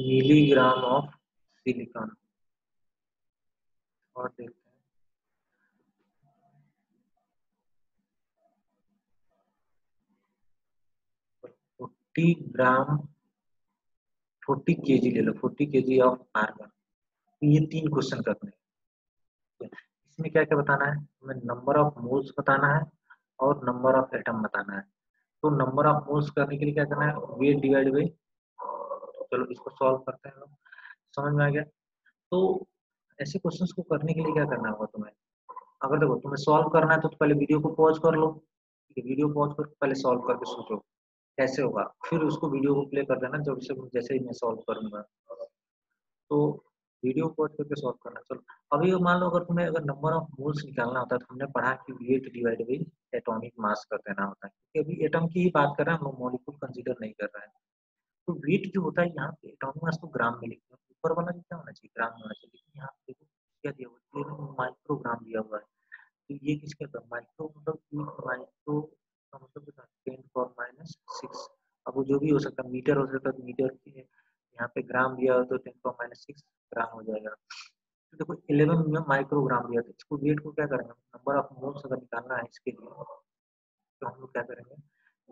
मिलीग्राम ऑफ सिलिकॉन। और देखते हैं। फोर्टी के जी ले लो, 40 kg ऑफ आर्गन। ये 3 क्वेश्चन करने हैं। इसमें क्या क्या बताना है हमें? नंबर ऑफ मोल्स बताना है और नंबर ऑफ एटम बताना है। तो नंबर ऑफ मोल्स करने के लिए क्या करना है, वेट डिवाइड बाई, चलो इसको सॉल्व करते हैं। समझ में आ गया? तो ऐसे क्वेश्चंस को करने के लिए क्या करना होगा तुम्हें, अगर देखो तुम्हें सॉल्व करना है तो पहले वीडियो को पॉज कर लो, ठीक है? वीडियो पॉज करके पहले सॉल्व करके सोचो कैसे होगा, फिर उसको वीडियो को प्ले कर देना जब से जैसे ही मैं सॉल्व करूंगा। तो वीडियो पॉज करके सॉल्व करना। चलो अभी मान लो अगर तुम्हें नंबर ऑफ मोल्स निकालना होता है तो हमने पढ़ा कि weight divide by atomic mass कर देना होता है, क्योंकि अभी एटम की ही बात कर रहे हैं हम लोग, मॉलिक्यूल कंसिडर नहीं कर रहे हैं। तो वेट जो होता है यहाँ पे एटॉमिक मास को ग्राम में लिखते हैं, ऊपर वाला क्या होना चाहिए, ग्राम में होना चाहिए। लेकिन यहाँ पे क्या दिया हुआ है, माइक्रोग्राम दिया हुआ है। तो ये किसके अंदर माइक्रो मतलब, माइक्रो का मतलब 10⁻⁶। अब वो जो भी हो सकता है, मीटर हो सकता है, मीटर के यहाँ पे ग्राम दिया हो तो 10⁻⁶ ग्राम हो जाएगा। तो देखो 11 में माइक्रोग्राम दिया था। इसको वेट को क्या करेंगे, नंबर ऑफ मोल्स अगर निकालना है इसके लिए तो हम लोग क्या करेंगे,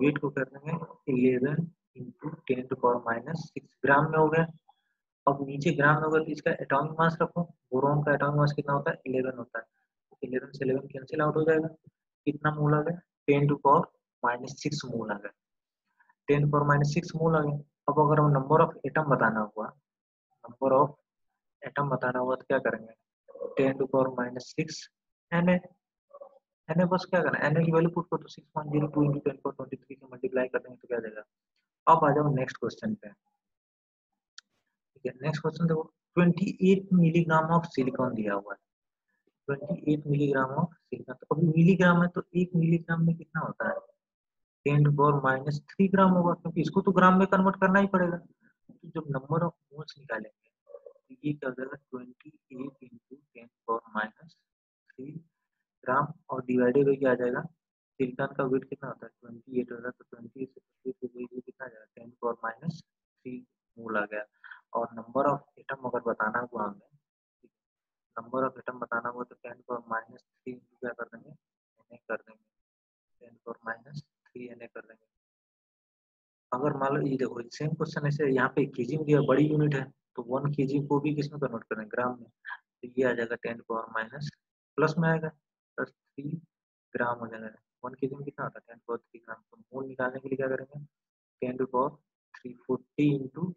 वेट को क्या करेंगे 11 × 10⁻⁶ ग्राम में हो गया। अब नीचे ग्राम में होगा तो इसका एटॉमिक मास रखो, बोरॉन का एटॉमिक मास कितना होता है, 11 होता है। 11 से 11 कैंसिल आउट हो जाएगा, कितना मोल आ गया, 10⁻⁶ मोल आ गया, 10⁻⁶ मोल आ गया। अब अगर हम नंबर ऑफ एटम बताना हुआ, नंबर ऑफ एटम बताना हुआ तो क्या करेंगे, 10⁻⁶ Na, Na बस क्या करना, Na की वैल्यू पुट करो तो 6.02 × 10⁻⁵ से मल्टीप्लाई कर देंगे तो क्या देगा। अब आ जाओ नेक्स्ट क्वेश्चन पे, ठीक है? नेक्स्ट क्वेश्चन देखो, 28 मिलीग्राम ऑफ सिलिकॉन दिया हुआ है, 28 मिलीग्राम ऑफ सिलिकॉन। तो अभी मिलीग्राम है तो 1 मिलीग्राम में कितना होता है, 10⁻³ ग्राम होगा, क्योंकि इसको तो ग्राम में कन्वर्ट करना ही पड़ेगा। तो जब नंबर ऑफ मोल्स निकालेंगे तो ये क्या हो जाएगा, 28 × 10⁻³ ग्राम और डिवाइडेड बाई क्या आ जाएगा, सिलिकॉन का वेट कितना होता है 28 होगा, तो 28 से 28 कितना आ जाएगा, 10⁻³ मोल आ गया। और नंबर ऑफ एटम अगर बताना हुआ हमें, नंबर ऑफ एटम बताना हुआ तो 10⁻³ क्या कर देंगे, Na कर देंगे, 10⁻³ Na कर देंगे। अगर मान लो ये देखो सेम क्वेश्चन ऐसे यहाँ पे केजी में दिया, बड़ी यूनिट है तो 1 kg को भी किसमें कन्वर्ट करेंगे, ग्राम में। तो ये आ जाएगा 10⁻⁻ प्लस में आएगा, +3 ग्राम हो जाएगा। 1 kg में कितना आता है, 10⁻³ ग्राम। तो मोल निकालने के लिए क्या करेंगे, 10⁻³ 40 ×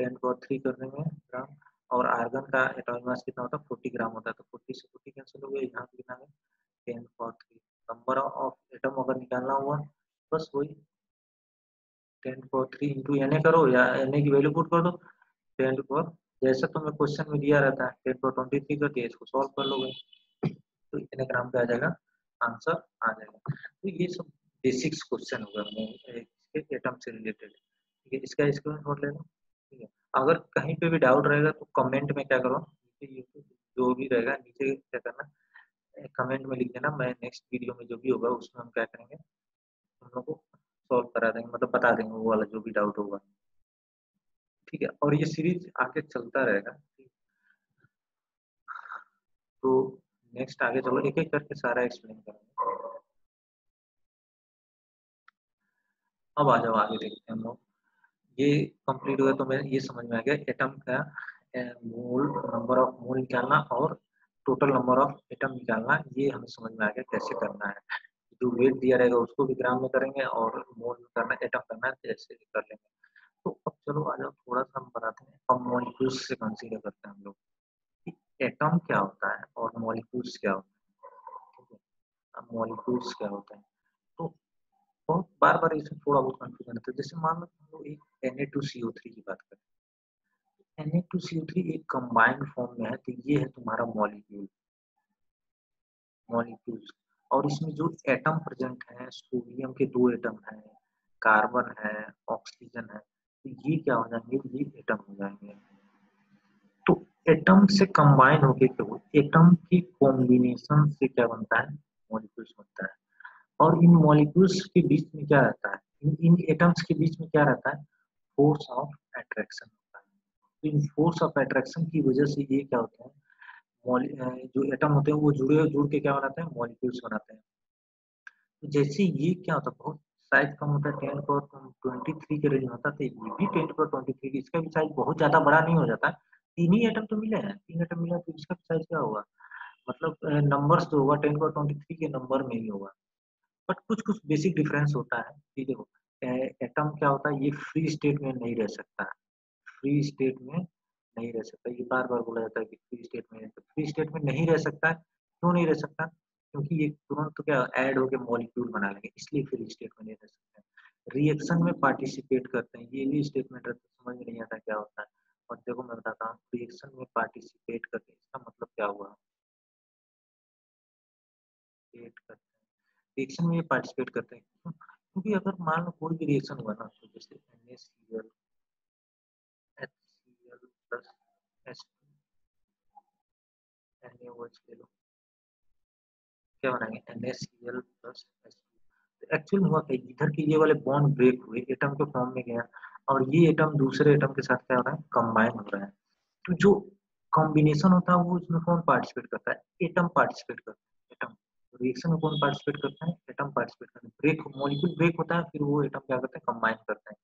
10⁻³ कर देंगे ग्राम। और आर्गन का एटॉमिक मास कितना होता है, 40 ग्राम होता है, तो 40 से 40 कैंसिल हो गया, यहाँ पे कितना है 10⁻³। नंबर ऑफ एटम अगर निकालना हुआ बस वही 10⁻³ Na करो या Na की वैल्यू पुट कर दो, 10⁻³ जैसा तुम्हें क्वेश्चन में दिया रहता है, 10⁻³ करके इसको सॉल्व कर लोगे तो इतने ग्राम पे आ जाएगा आंसर आ जाएगा। तो ये सब बेसिक्स क्वेश्चन होगा इसके एटम से रिलेटेड, ठीक है? इसका स्क्रीनशॉट ले लो, ठीक है? अगर कहीं पे भी डाउट रहेगा तो कमेंट में क्या करो, नीचे जो भी रहेगा नीचे क्या करना, कमेंट में लिख देना। मैं नेक्स्ट वीडियो में जो भी होगा उसमें हम क्या करेंगे, हम लोग को सॉल्व करा देंगे, मतलब बता देंगे वो वाला जो भी डाउट होगा, ठीक है? और ये सीरीज आगे चलता रहेगा, ठीक? तो नेक्स्ट आगे चलो एक एक करके सारा एक्सप्लेन करेंगे। अब आ जाओ आगे देखते हैं हम लोग, ये कंप्लीट हुआ तो मैं ये समझ में आ गया एटम का मोल, नंबर ऑफ मोल निकालना और टोटल नंबर ऑफ एटम निकालना, ये हमें समझ में आ गया कैसे करना है। जो वेट दिया रहेगा उसको भी ग्राम में करेंगे और मोल में करना, एटम करना ऐसे कर लेंगे। तो अब चलो आ जाओ थोड़ा सा हम बताते हैं, अब मॉलिक्यूल्स से कंसीडर करते हैं हम लोग कि एटम क्या होता है और मॉलिक्यूल्स क्या होता है, ठीक है? मॉलिक्यूल्स क्या होता है, तो बहुत बार बार इसमें थोड़ा बहुत कंफ्यूजन होता है। जैसे मान लो हम लोग एक Na2CO3 की बात करें, Na2CO3 एक कंबाइंड फॉर्म में है, तो ये है तुम्हारा मॉलिक्यूल्स। और इसमें जो एटम प्रेजेंट है, सोडियम के 2 एटम हैं, कार्बन है, ऑक्सीजन है, तो ये क्या हो जाएंगे, ये एटम हो जाएंगे। तो एटम से कंबाइन होके, तो एटम की कॉम्बिनेशन से क्या बनता है, मॉलिक्यूल्स बनता है। और इन मॉलिक्यूल्स के बीच में क्या रहता है, इन एटम्स के बीच में क्या रहता है, फोर्स ऑफ अट्रैक्शन होता है। इन फोर्स ऑफ अट्रैक्शन की वजह से ये क्या होता है, जो एटम होते हैं वो जुड़ के क्या बनाते हैं, मॉलिक्यूल्स बनाते हैं। तो जैसे ये क्या होता है, बहुत साइज कम होता है, 10 को 23 के रेंज होता है। ये भी 10 को 23 की, इसका भी साइज बहुत ज्यादा बड़ा नहीं हो जाता। तीन ही एटम तो मिले हैं, तीन एटम मिला तो इसका साइज क्या होगा, मतलब नंबर्स जो होगा 10 को 23 के नंबर में ही होगा। बट कुछ कुछ बेसिक डिफरेंस होता है। ठीक है, एटम क्या होता है, ये फ्री स्टेट में नहीं रह सकता, फ्री स्टेट में नहीं रह सकता। ये बार बार बोला जाता है कि फ्री स्टेट में, फ्री स्टेट में नहीं रह सकता। क्यों नहीं रह सकता, क्योंकि ये तुरंत तो क्या ऐड होकर मॉलिक्यूल बना लेंगे, इसलिए फ्री स्टेट में नहीं रह सकता। रिएक्शन में पार्टिसिपेट करते हैं, ये भी स्टेटमेंट समझ में नहीं आता क्या होता है। और देखो मैं बताता हूँ, रिएक्शन में पार्टिसिपेट करते हैं, इसका मतलब क्या हुआ, रिएक्शन में पार्टिसिपेट करते हैं। क्योंकि अगर मान लो कोई भी रिएक्शन हुआ ना, तो जैसे NaCl प्लस NaOH ले लो, क्या बनाएंगे NaCl प्लस H2। एक्चुअल हुआ क्या, इधर के ये वाले बॉन्ड ब्रेक हुए, एटम के फॉर्म में गया, और ये एटम दूसरे एटम के साथ क्या हो रहा है, कंबाइन हो रहा है। तो जो कॉम्बिनेशन होता है वो उसमें कौन पार्टिसिपेट करता है, एटम पार्टिसिपेट करता है। एटम रिएक्शन में कौन पार्टिसिपेट करता है, एटम पार्टिसिपेट करता है। ब्रेक मॉलिक्यूल ब्रेक होता है, फिर वो एटम क्या करता है, कंबाइन करता है,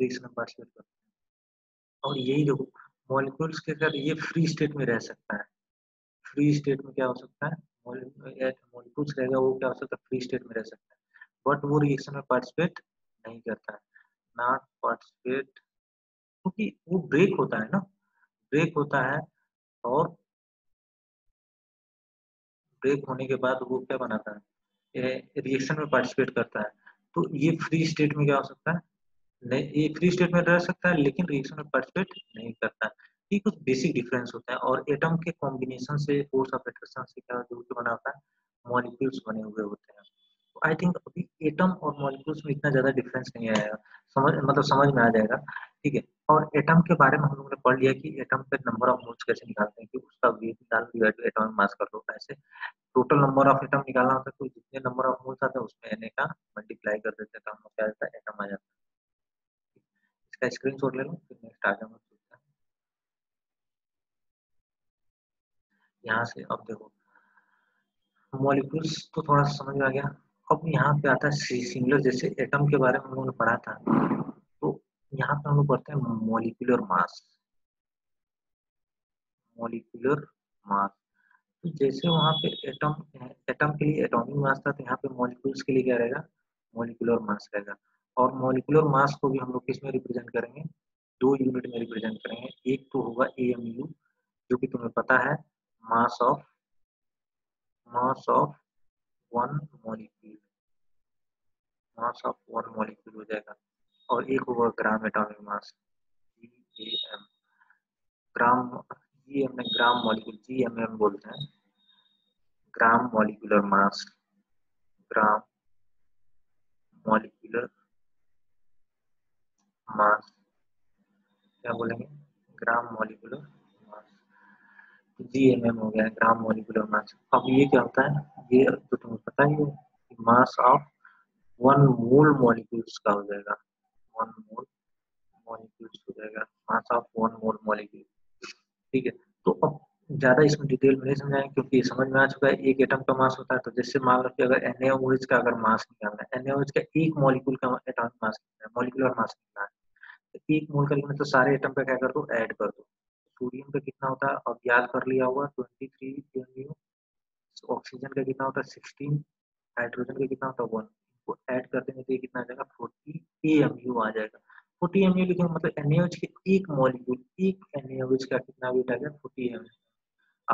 रिएक्शन में पार्टिसिपेट करता है। और यही देखो मॉलिक्यूल्स के साथ, ये फ्री स्टेट में रह सकता है। फ्री स्टेट में क्या हो सकता है, मॉलिक्यूल्स रहेगा वो क्या हो सकता है, फ्री स्टेट में रह सकता है। बट वो रिएक्शन में पार्टिसिपेट नहीं करता है, नॉट पार्टिसिपेट, क्योंकि वो ब्रेक होता है ना, ब्रेक होता है। और ब्रेक होने के बाद वो क्या बनाता है, रिएक्शन में पार्टिसिपेट करता है। तो ये फ्री स्टेट में क्या हो सकता है, नहीं, ये फ्री स्टेट में रह सकता है लेकिन रिएक्शन में पार्टिसिपेट नहीं करता। ये कुछ बेसिक डिफरेंस होता है। और एटम के कॉम्बिनेशन से, फोर्स ऑफ अट्रैक्शन से क्या जो बना होता है, मॉलिक्यूल्स बने हुए होते हैं। तो आई थिंक अभी एटम और मॉलिक्यूल्स में इतना ज्यादा डिफरेंस नहीं आएगा, समझ में आ जाएगा। ठीक है, और एटम के बारे में हम लोगों ने पढ़ लिया कि एटम पे नंबर ऑफ मोल्स कैसे निकालते हैं, कि उसका वेट डाल के एटॉमिक मास कर दो, ऐसे टोटल नंबर ऑफ एटम निकालना होता है। तो जितने नंबर ऑफ मोल्स आते हैं उसमें Na का मल्टीप्लाई कर देते हैं, तो हम लोग क्या होता है, एटम आ जाता है। इसका स्क्रीनशॉट ले लो, फिर नेक्स्ट आ जाऊंगा। यहाँ से अब देखो मॉलिक्यूल्स तो थोड़ा समझ में आ गया। अब यहाँ पे आता है सिंगुलर, जैसे एटम के बारे में हम लोगों ने पढ़ा था, तो यहाँ पे हम लोग पढ़ते हैं मॉलिक्यूलर मास, मॉलिक्यूलर मास। तो जैसे वहाँ पे एटम के लिए एटॉमिक मास था, तो यहाँ पे मॉलिक्यूल्स के लिए क्या रहेगा, मॉलिक्यूलर मास रहेगा। और मॉलिक्यूलर मास को भी हम लोग किस में रिप्रेजेंट करेंगे, 2 यूनिट में रिप्रेजेंट करेंगे। एक तो होगा AMU, जो कि तुम्हें पता है, mass of one molecule, mass of one molecule हो जाएगा। और एक होगा gram atomic mass, GAM, gram GM में ग्राम मॉलिक्यूल, GMM बोलते हैं, ग्राम मॉलिक्यूलर मास, ग्राम मॉलिक्यूलर मास, क्या बोलेंगे, ग्राम मॉलिक्यूलर मास, GMM हो गया ग्राम मॉलिक्यूलर मास। अब ये क्या होता है, ये तो तुम्हें पता ही है, मास ऑफ 1 मोल मॉलिक्यूल्स का हो जाएगा, 1 मोल मॉलिक्यूल्स हो जाएगा, मास ऑफ 1 मोल मॉलिक्यूल। ठीक है, तो अब ज्यादा इसमें डिटेल में नहीं समझाएंगे क्योंकि ये समझ में आ चुका है। एक एटम का मास होता है, तो जैसे मान लो कि अगर NaOH का अगर मास निकालना है, NaOH का एक मॉलिक्यूल का एटॉमिक मास कितना है, मॉलिक्यूलर मास कितना है, तो 1 मोल का लेना, तो सारे एटम पे क्या कर दो, ऐड कर दो। सोडियम का कितना होता है, अब याद कर लिया होगा, 23 MU, ऑक्सीजन का कितना होता है 16, हाइड्रोजन का कितना होता है 1, को ऐड कर देंगे तो ये कितना आ जाएगा, 40 AMU आ जाएगा। 40 MU लिखें, मतलब NaOH के एक मॉलिक्यूल, एक NaOH का कितना वेट आ गया, 40 MU।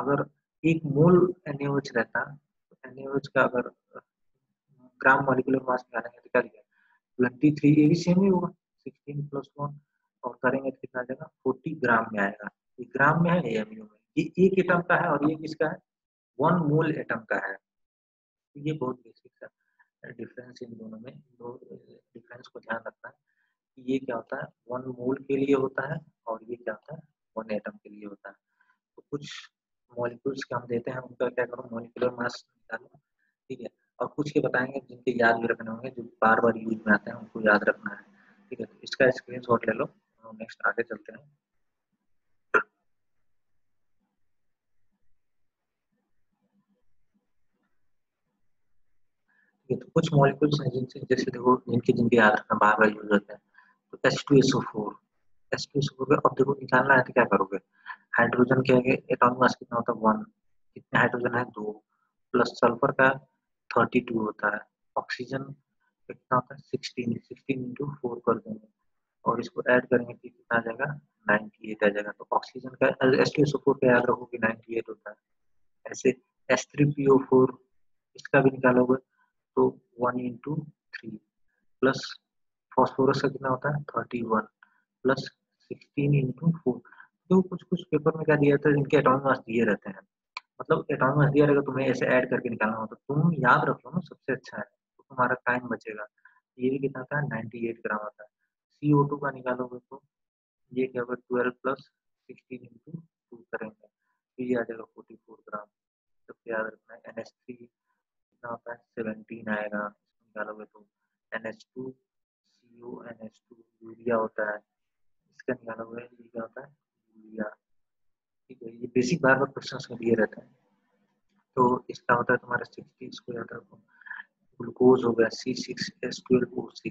अगर 1 मोल NaOH रहता तो NaOH का अगर ग्राम मॉलिक्यूलर मास निकालेंगे तो क्या लिखा, 23, ये भी सेम ही होगा, 16 + 1, और करेंगे तो कितना आ जाएगा, 40 ग्राम में आएगा। ये ग्राम में है, AMU में। ये एक एटम का है और ये किसका है, 1 मोल एटम का है। ये बहुत बेसिक है डिफरेंस इन दोनों में, दो डिफरेंस को ध्यान रखना है। ये क्या होता है, 1 मोल के लिए होता है, और ये क्या होता है, 1 एटम के लिए होता है। तो कुछ मॉलिक्यूल्स के हम देते हैं, उनका क्या करो, मॉलिक्यूलर मास निकालो। ठीक है, और कुछ के बताएंगे जिनके याद भी रखने होंगे, जो बार बार यूज में आते हैं, उनको याद रखना है। ठीक है, तो इसका स्क्रीनशॉट ले लो, नेक्स्ट आगे चलते हैं। ये तो कुछ मॉलिक्यूल्स हैं जिनसे जैसे देखो जिनके जिनके याद रखना बार बार यूज होता है। तो H2SO4 अब देखो निकालना है तो क्या करोगे, हाइड्रोजन के एटॉमिक मास कितना होता है 1, कितने हाइड्रोजन है 2, प्लस सल्फर का 32 होता है, ऑक्सीजन कितना होता है 16 इंटू 4 कर देंगे और इसको ऐड करेंगे तो कितना आ जाएगा 98 आ जाएगा। तो ऑक्सीजन का H2SO4 का याद रखोगे 98 होता है। ऐसे H3PO4 इसका भी निकालोगे तो 1 इंटू 3 प्लस फॉस्फोरस का कितना होता है 31 प्लस 16 इंटू 4। तो कुछ कुछ पेपर में क्या दिया जाता है जिनके एटॉमिक मास दिए रहते हैं, मतलब एटॉमिक मास दिया रहेगा तुम्हें ऐसे ऐड करके निकालना होता है। तुम याद रख लो ना सबसे अच्छा है, तो तुम्हारा टाइम बचेगा। ये भी कितना था 98 ग्राम आता है। CO2 का निकालोगे तो ये क्या होगा 12 प्लस 16 इंटू 2 करेंगे तो ये आ जाएगा 44 ग्राम। तो याद रखना है NH3 कितना होता है 17 आएगा, निकालोगे तो NH2 CO NH2 यूरिया होता है, इसका निकालोगे ये क्या होता है यूरिया। ठीक है, ये बेसिक बार बार क्वेश्चन में दिए रहता है। तो इसका होता है तुम्हारा 60, इसको याद रखो। ग्लूकोज हो गया C6H12O6,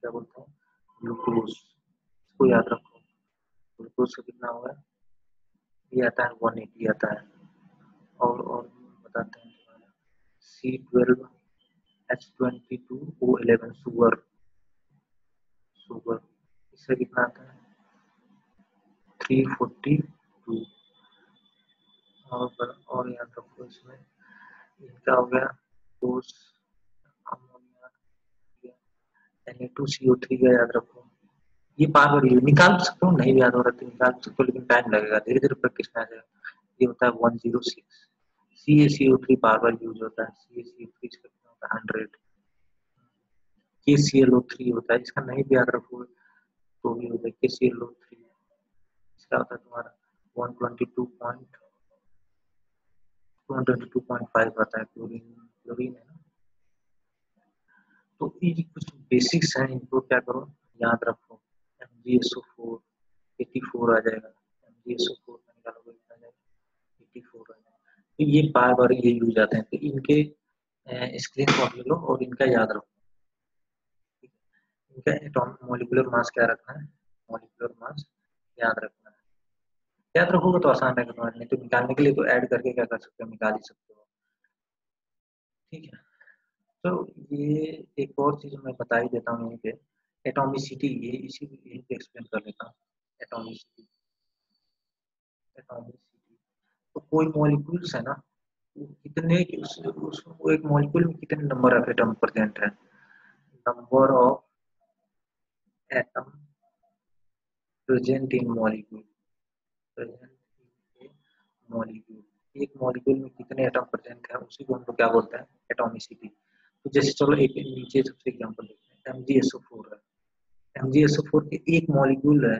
क्या बोलते हैं ग्लूकोज, इसको याद रखो। ग्लूकोज का कितना होगा ये आता है 180 आता है। और बताते हैं तुम्हारा C12H22O11 सुगर, इससे कितना आता है 342। और याद रखो इसमें इनका हो गया कोस Na2CO3 का याद रखो। ये पार हो रही है, निकाल सकते हो, नहीं भी याद हो रहा है निकाल सकते हो लेकिन टाइम लगेगा, धीरे धीरे प्रैक्टिस में आ जाएगा। ये होता है 106। CaCO3 बार बार यूज होता है, CaCO3 कितना होता है 100। KClO3 होता है, इसका नहीं भी याद रखोगे तो भी होता है KClO3, इसका होता है तुम्हारा 122.5 आता है। क्लोरीन है ना। तो ये कुछ बेसिक्स हैं, इनको क्या करो याद रखो। MgSO4 84 आ जाएगा, MgSO4 निकालोगे कितना जाएगा 84 आ जाएगा। तो ये बार बार ये यूज आते हैं, तो इनके स्क्रीन शॉट ले लो और इनका याद रखो। इनका एटॉमिक मॉलिक्यूलर मास क्या रखना है, मॉलिक्यूलर मास याद रखना है। याद रखोगे तो आसान है तुम्हारे लिए, तो निकालने के लिए तो ऐड करके क्या कर सकते हो निकाल ही सकते हो। ठीक है, तो ये एक और चीज मैं बता ही देता हूँ यहीं पे, एटॉमिसिटी। ये इसी यहीं पे एक्सप्लेन कर लेता हूँ एटॉमिसिटी। तो कोई मॉलिक्यूल्स है ना कितने उसको एक मॉलिक्यूल में कितने नंबर ऑफ एटम प्रेजेंट है, number of atom present in molecule, एक मॉलिक्यूल में कितने एटम प्रेजेंट है उसी को हम लोग क्या बोलते हैं एटॉमिसिटी। तो जैसे चलो एक नीचे सबसे एग्जांपल देखते हैं, MgSO4 है। MgSO4 के एक मॉलिक्यूल है,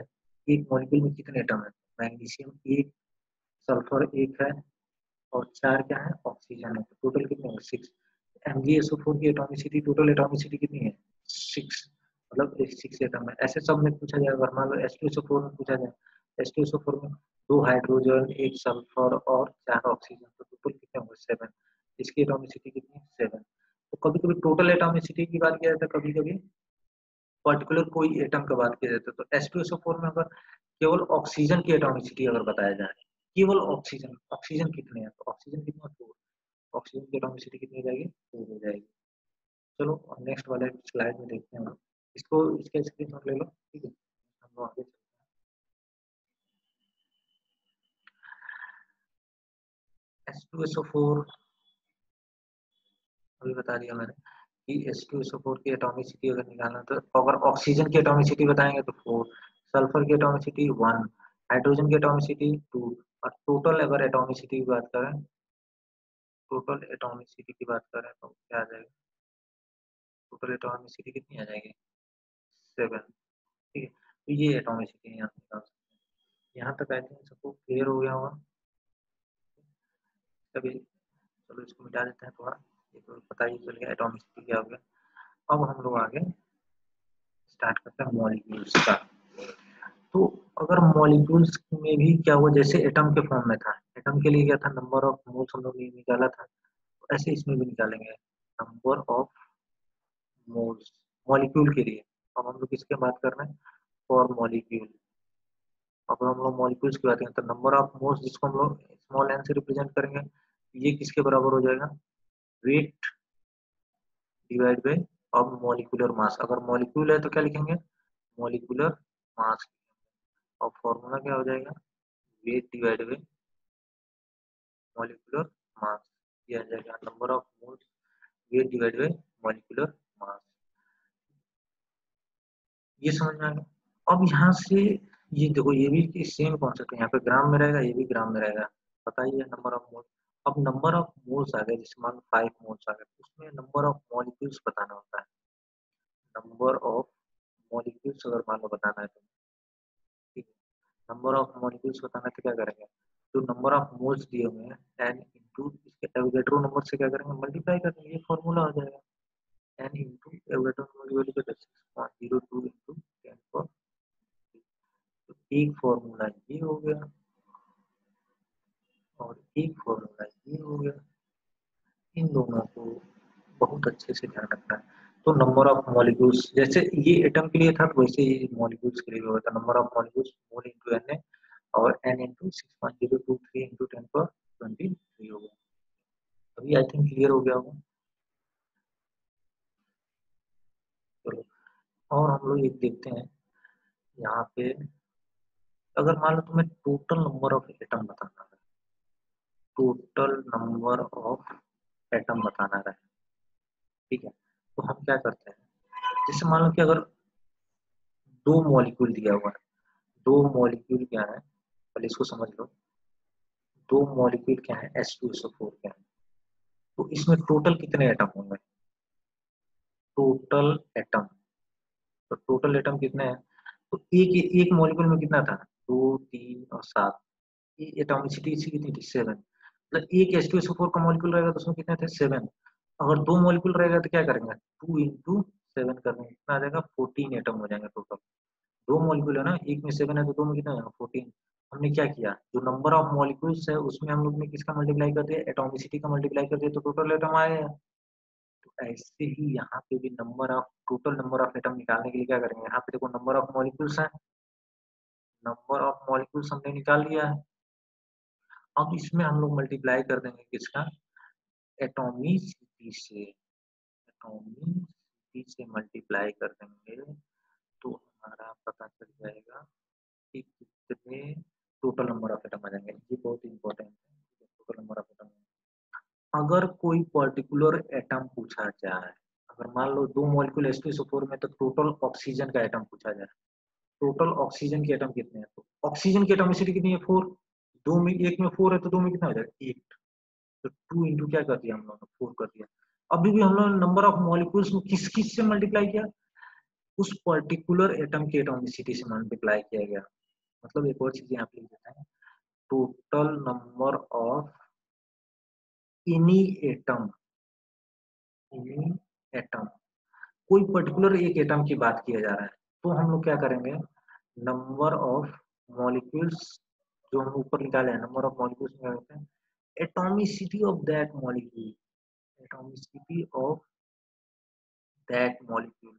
एक मॉलिक्यूल में कितने एटम है, मैग्नीशियम 1, सल्फर 1 है और 4 क्या है ऑक्सीजन है। टोटल कितने हैं 6। MgSO4 की एटॉमिसिटी, टोटल एटॉमिसिटी कितनी है 6, मतलब 6 एटम है। ऐसे सब में पूछा जाए, अगर मान लो H2SO4 में पूछा जाए, H2SO4 में 2 हाइड्रोजन 1 सल्फर और 4 ऑक्सीजन, तो टोटल कितने होंगे 7। इसकी एटॉमिसिटी कितनी है 7। तो कभी कभी टोटल एटॉमिसिटी की बात किया जाता है, कभी कभी पर्टिकुलर कोई एटम की बात किया जाता है। तो H2SO4 में अगर केवल ऑक्सीजन की एटॉमिसिटी अगर बताया जाए, केवल ऑक्सीजन, ऑक्सीजन कितने हैं, तो ऑक्सीजन कितना 4, ऑक्सीजन की एटॉमिसिटी कितनी हो जाएगी 4 हो जाएगी। चलो नेक्स्ट वाले स्लाइड में देखते हैं, इसको इसका स्क्रीनशॉट ले लो। ठीक है, हम लोग आगे चलते हैं। H2SO4 अभी बता दिया मैंने कि H2SO4 की एटॉमिसिटी अगर निकालना तो अगर ऑक्सीजन की एटॉमिसिटी बताएंगे तो 4, सल्फर की एटॉमिसिटी 1, हाइड्रोजन की एटॉमिसिटी 2 और टोटल अगर एटॉमिसिटी की बात करें, टोटल एटॉमिसिटी की बात करें तो क्या आ जाएगा, टोटल एटॉमिसिटी कितनी आ जाएगी 7। ठीक है, तो ये एटॉमिसिटी यहाँ निकाल सकते हैं। यहाँ तक आई थिंक सबको क्लियर हो गया होगा। चलो इसको मिटा देते हैं थोड़ा, तो पता ही चल गया एटॉमिसिटी क्या हो गया। अब हम लोग आगे स्टार्ट करते हैं मॉलिक्यूल्स का। तो अगर मॉलिक्यूल्स में भी क्या हुआ, जैसे एटम के फॉर्म में था, एटम के लिए क्या था नंबर ऑफ मोल्स हम लोग निकाला था, तो ऐसे इसमें भी निकालेंगे। नंबर ऑफ मोल्स मॉलिक्यूल के लिए। अब हम लोग किसके बात कर रहे हैं? For molecule. अब हम लोग मॉलिक्यूल्स की बात करें तो नंबर ऑफ मोल्स जिसको हम लोग स्मॉल एन से रिप्रेजेंट करेंगे, ये किसके बराबर हो जाएगा? वेट डिवाइड बाय अब मॉलिक्यूलर मास। अगर मॉलिक्यूल है तो क्या लिखेंगे? Molecular mass. और फॉर्मूला क्या हो जाएगा? Weight divide by molecular mass. ये आ जाएगा number of moles weight divide by molecular mass. ये समझ में आ गया। अब यहाँ से ये देखो, ये भी सेम कॉन्सेप्ट है, यहाँ पे ग्राम में रहेगा, ये भी ग्राम में रहेगा, पता ही है नंबर ऑफ मोल्स। अब नंबर ऑफ मोल्स आ गए, जैसे मान 5 मोल्स आ गए, उसमें नंबर ऑफ मॉलिक्यूल्स बताना होता है। नंबर ऑफ मॉलिक्यूल्स अगर मान लो बताना है तो ठीक है, नंबर ऑफ मॉलिक्यूल्स बताना है तो क्या करेंगे? जो नंबर ऑफ मोल्स दिए हुए हैं n इंटू इसके एवोगेड्रो नंबर से क्या करेंगे? मल्टीप्लाई करेंगे। ये फॉर्मूला हो जाएगा n इंटू एवोगेड्रो नंबर की वैल्यू 6.02 इंटू 10 पर। तो एक फॉर्मूला ये हो गया और एक फॉर्मूला ये हो गया। इन दोनों को बहुत अच्छे से ध्यान रखना है। तो नंबर ऑफ मॉलिक्यूल्स जैसे ये एटम के लिए था तो वैसे ये मॉलिक्यूल्स के लिए भी होता है। Number of molecules mole into N A और एन इंटू 6.023 इंटू 10 पर 23 हो गया। अभी आई थिंक क्लियर हो गया होगा। चलो और हम लोग एक देखते हैं यहाँ पे। अगर मान लो तुम्हें टोटल नंबर ऑफ एटम बताना है, टोटल नंबर ऑफ एटम बताना है, ठीक है, तो हम क्या करते हैं? जैसे मान लो कि अगर 2 मॉलिक्यूल दिया हुआ है, 2 मॉलिक्यूल क्या है पहले इसको समझ लो। 2 मॉलिक्यूल क्या है? H2SO4 क्या है। तो इसमें टोटल कितने एटम होंगे? टोटल एटम, तो टोटल एटम कितने हैं? तो एक मॉलिक्यूल में कितना था? 2, 3 और 7, ये एटॉमिसिटी इसी कितनी थी? 7। मतलब एक H2SO4 का मॉलिक्यूल रहेगा तो उसमें कितने थे? 7। अगर 2 मॉलिक्यूल रहेगा तो क्या करेंगे? 2 इंटू 7 करेंगे, कितना आ जाएगा? 14 एटम हो जाएंगे टोटल। 2 मॉलिक्यूल है ना, एक में 7 है तो 2 में कितना है? 14। हमने क्या किया? जो नंबर ऑफ मॉलिक्यूल्स है उसमें हम लोग ने किसका मल्टीप्लाई कर दिया? एटॉमिसिटी का मल्टीप्लाई कर दिया, तो टोटल एटम आए। तो ऐसे ही यहाँ पे भी number of total number of atom निकालने के लिए क्या करेंगे? यहाँ पे देखो नंबर ऑफ मॉलिक्यूल्स है, नंबर ऑफ मॉलिक्यूल्स हमने निकाल लिया है। अब इसमें हम लोग मल्टीप्लाई कर देंगे किसका? एटॉमिसिटी से। एटॉमिसिटी से मल्टीप्लाई कर देंगे तो हमारा पता चल जाएगा कि कितने टोटल नंबर ऑफ एटम आ जाएंगे। ये बहुत इंपॉर्टेंट है, टोटल नंबर ऑफ एटम। अगर कोई पर्टिकुलर एटम पूछा जाए, अगर मान लो 2 मॉलिक्यूल H2SO4 में, तो टोटल ऑक्सीजन का एटम पूछा जाए, टोटल ऑक्सीजन के एटम कितने हैं? तो ऑक्सीजन की एटॉमिसिटी कितनी है? 4। 2 में, एक में 4 है तो 2 में कितना हो जाएगा? 8। तो 2 इंटू क्या कर दिया हम लोगों ने? 4 कर दिया। अभी भी हम लोगों ने नंबर ऑफ मॉलिक्यूल्स में किस किस से मल्टीप्लाई किया? उस पर्टिकुलर एटम के एटॉमिसिटी से मल्टीप्लाई किया गया। मतलब एक और चीज यहाँ पे लिख देते हैं, total number of any atom. Any atom, कोई पर्टिकुलर एक एटम की बात किया जा रहा है तो हम लोग क्या करेंगे? नंबर ऑफ मॉलिक्यूल्स जो हम ऊपर निकाले हैं, नंबर ऑफ मॉलिक्यूल्स में होते हैं atomicity of that molecule. Atomicity of that molecule,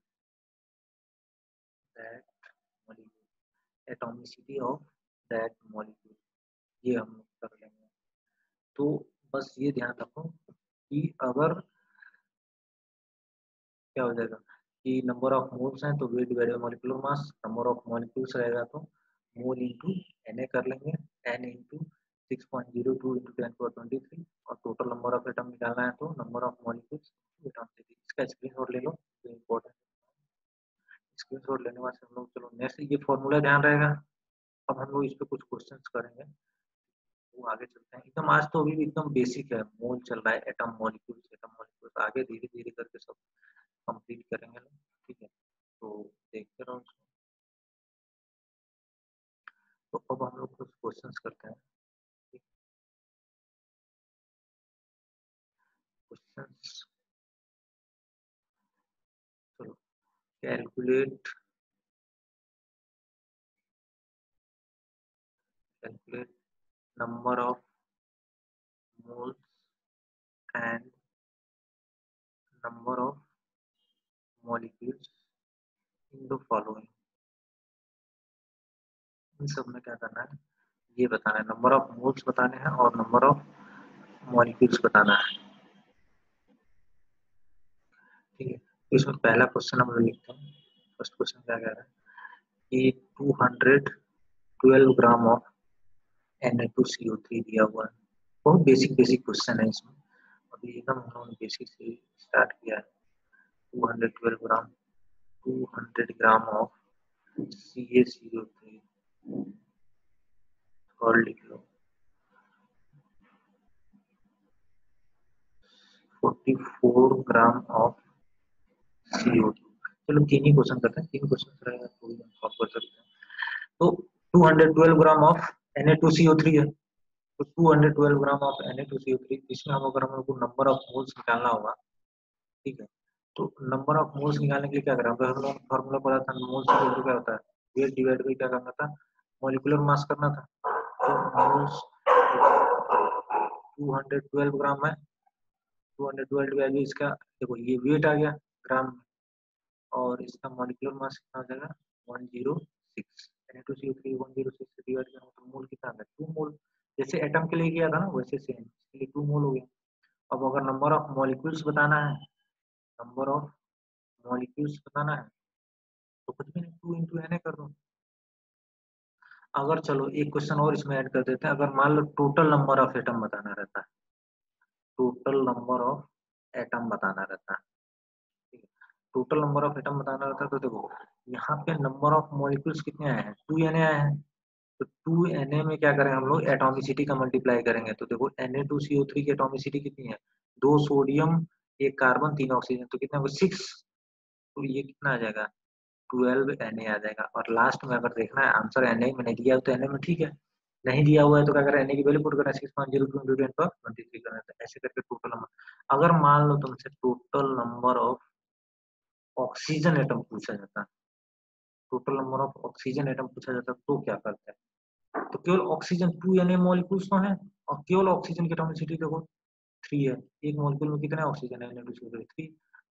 that molecule, atomicity of that molecule, ये हम कर लेंगे। तो बस ये ध्यान रखो कि अगर क्या हो जाएगा कि नंबर ऑफ मोल्स हैं तो weight divided by molecular mass, number of molecules रहेगा तो मोल इंटू एन ए कर लेंगे, एन इंटू 6.02 इंटू 10 पर 23, और टोटल नंबर ऑफ एटम निकालना है तो नंबर ऑफ मॉलिक्यूल्स। इसका स्क्रीनशॉट ले लो, तो इम्पोर्टेंट स्क्रीनशॉट लेने वाले हम लोग। चलो नेक्स्ट, ये फॉर्मूला ध्यान रहेगा। अब हम लोग इस पर कुछ क्वेश्चन करेंगे, वो आगे चलते हैं। एकदम आज तो अभी भी एकदम बेसिक है, मोल चल रहा है, एटम, मॉलिक्यूल्स, एटम, मॉलिक्यूल्स, आगे धीरे धीरे करके सब कंप्लीट करेंगे लोग, ठीक है? तो देखते रहो। तो अब हम लोग कुछ क्वेश्चंस करते हैं। क्वेश्चंस, चलो, calculate number of moles and number of molecules in the following. इन सब में क्या करना है ये बताना है, नंबर ऑफ मोल्स बताने हैं और नंबर ऑफ मॉलिक्यूल्स बताना है, ठीक है। तो इसमें पहला क्वेश्चन हम लिखते हैं। फर्स्ट क्वेश्चन क्या कह रहा है कि 212 ग्राम ऑफ Na2CO3 दिया हुआ है। बहुत बेसिक क्वेश्चन है इसमें, अभी एकदम उन्होंने बेसिक से स्टार्ट किया है। 212 ग्राम 200 ग्राम ऑफ CaCO3 और लिख लो 44 ग्राम ऑफ CO2। चलो तीन ही क्वेश्चन करते हैं, तीन क्वेश्चन रहेगा तो हम सॉल्व कर सकते हैं। तो 212 ग्राम ऑफ Na2CO3 है, तो 212 ग्राम ऑफ Na2CO3, इसमें हम अगर हम लोग को नंबर ऑफ मोल्स निकालना होगा, ठीक है। तो नंबर ऑफ मोल्स निकालने के लिए क्या करें, अगर हम लोग फॉर्मूला पढ़ा था मोल्स का क्या होता है, वेट डिवाइड बाई क्या करना था, मॉलिक्यूलर मास करना था। तो मोल्स 212 ग्राम है, 212 डिवाइड बाई इसका देखो ये वेट आ गया ग्राम में, और इसका मॉलिक्यूलर मास कितना हो जाएगा 106। Na2CO3 106 से डिवाइड करेंगे तो मोल कितना आता है 2 मोल। जैसे एटम के लिए किया था ना वैसे सेम, इसके लिए 2 मोल हो गया। अब अगर नंबर ऑफ मॉलिक्यूल्स बताना है, नंबर ऑफ मॉलिक्यूल्स बताना है तो कुछ भी नहीं, 2 into Na कर दो। अगर चलो एक क्वेश्चन और इसमें ऐड कर देते हैं, अगर मान लो टोटल नंबर ऑफ एटम बताना रहता है, टोटल नंबर ऑफ एटम बताना रहता है, टोटल नंबर ऑफ एटम बताना रहता है। तो देखो यहाँ पे नंबर ऑफ मॉलिक्यूल्स कितने आए हैं, 2Na आए हैं। तो 2Na में क्या करेंगे हम लोग, एटॉमिसिटी का मल्टीप्लाई करेंगे। तो देखो Na2CO3 की एटॉमिसिटी कितनी है, 2 सोडियम 1 कार्बन 3 ऑक्सीजन, तो कितना होगा 6। तो ये कितना आ जाएगा 12Na आ जाएगा। और लास्ट में अगर देखना है आंसर Na में दिया हो तो Na में, ठीक है। नहीं दिया हुआ है तो क्या करें, Na की वैल्यू पुट करना है 6.0 × 10⁻³ करना है। ऐसे करके टोटल नंबर, अगर मान लो तुमसे total number of oxygen atom पूछा जाता, total number of oxygen atom पूछा जाता तो क्या करता है। तो केवल ऑक्सीजन 2Na मॉलिक्यूल्स तो हैं, और केवल ऑक्सीजन की एटॉमिसिटी देखो 3 है, एक मॉलिक्यूल में कितना ऑक्सीजन है Na2CO3,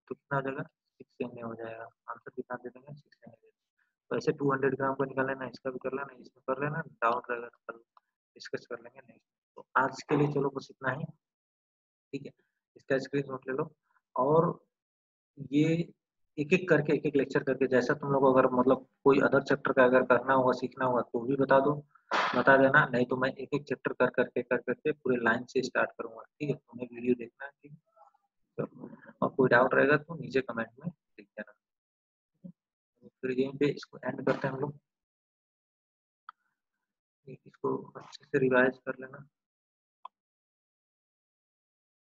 तो कितना हो जाएगा 6Na हो जाएगा। आंसर कितना दे देंगे 6Na। तो ऐसे 200 ग्राम का निकाल लेना, इसका भी कर लेना, इसमें कर लेना, डाउट रहेगा तो कल डिस्कस कर लेंगे नेक्स्ट। तो आज के लिए चलो बस इतना ही, ठीक है। इसका स्क्रीनशॉट ले लो और ये एक एक लेक्चर करके, जैसा तुम लोग अगर मतलब कोई अदर चैप्टर का अगर करना होगा सीखना होगा तो भी बता दो, बता देना, नहीं तो मैं एक चैप्टर कर करके पूरे लाइन से स्टार्ट करूंगा, ठीक है। तुम्हें वीडियो देखना है, ठीक है। तो और कोई डाउट रहेगा तो नीचे कमेंट में लिख देना। फिर यहीं पे इसको एंड करते हैं हम लोग, इसको अच्छे से रिवाइज कर लेना।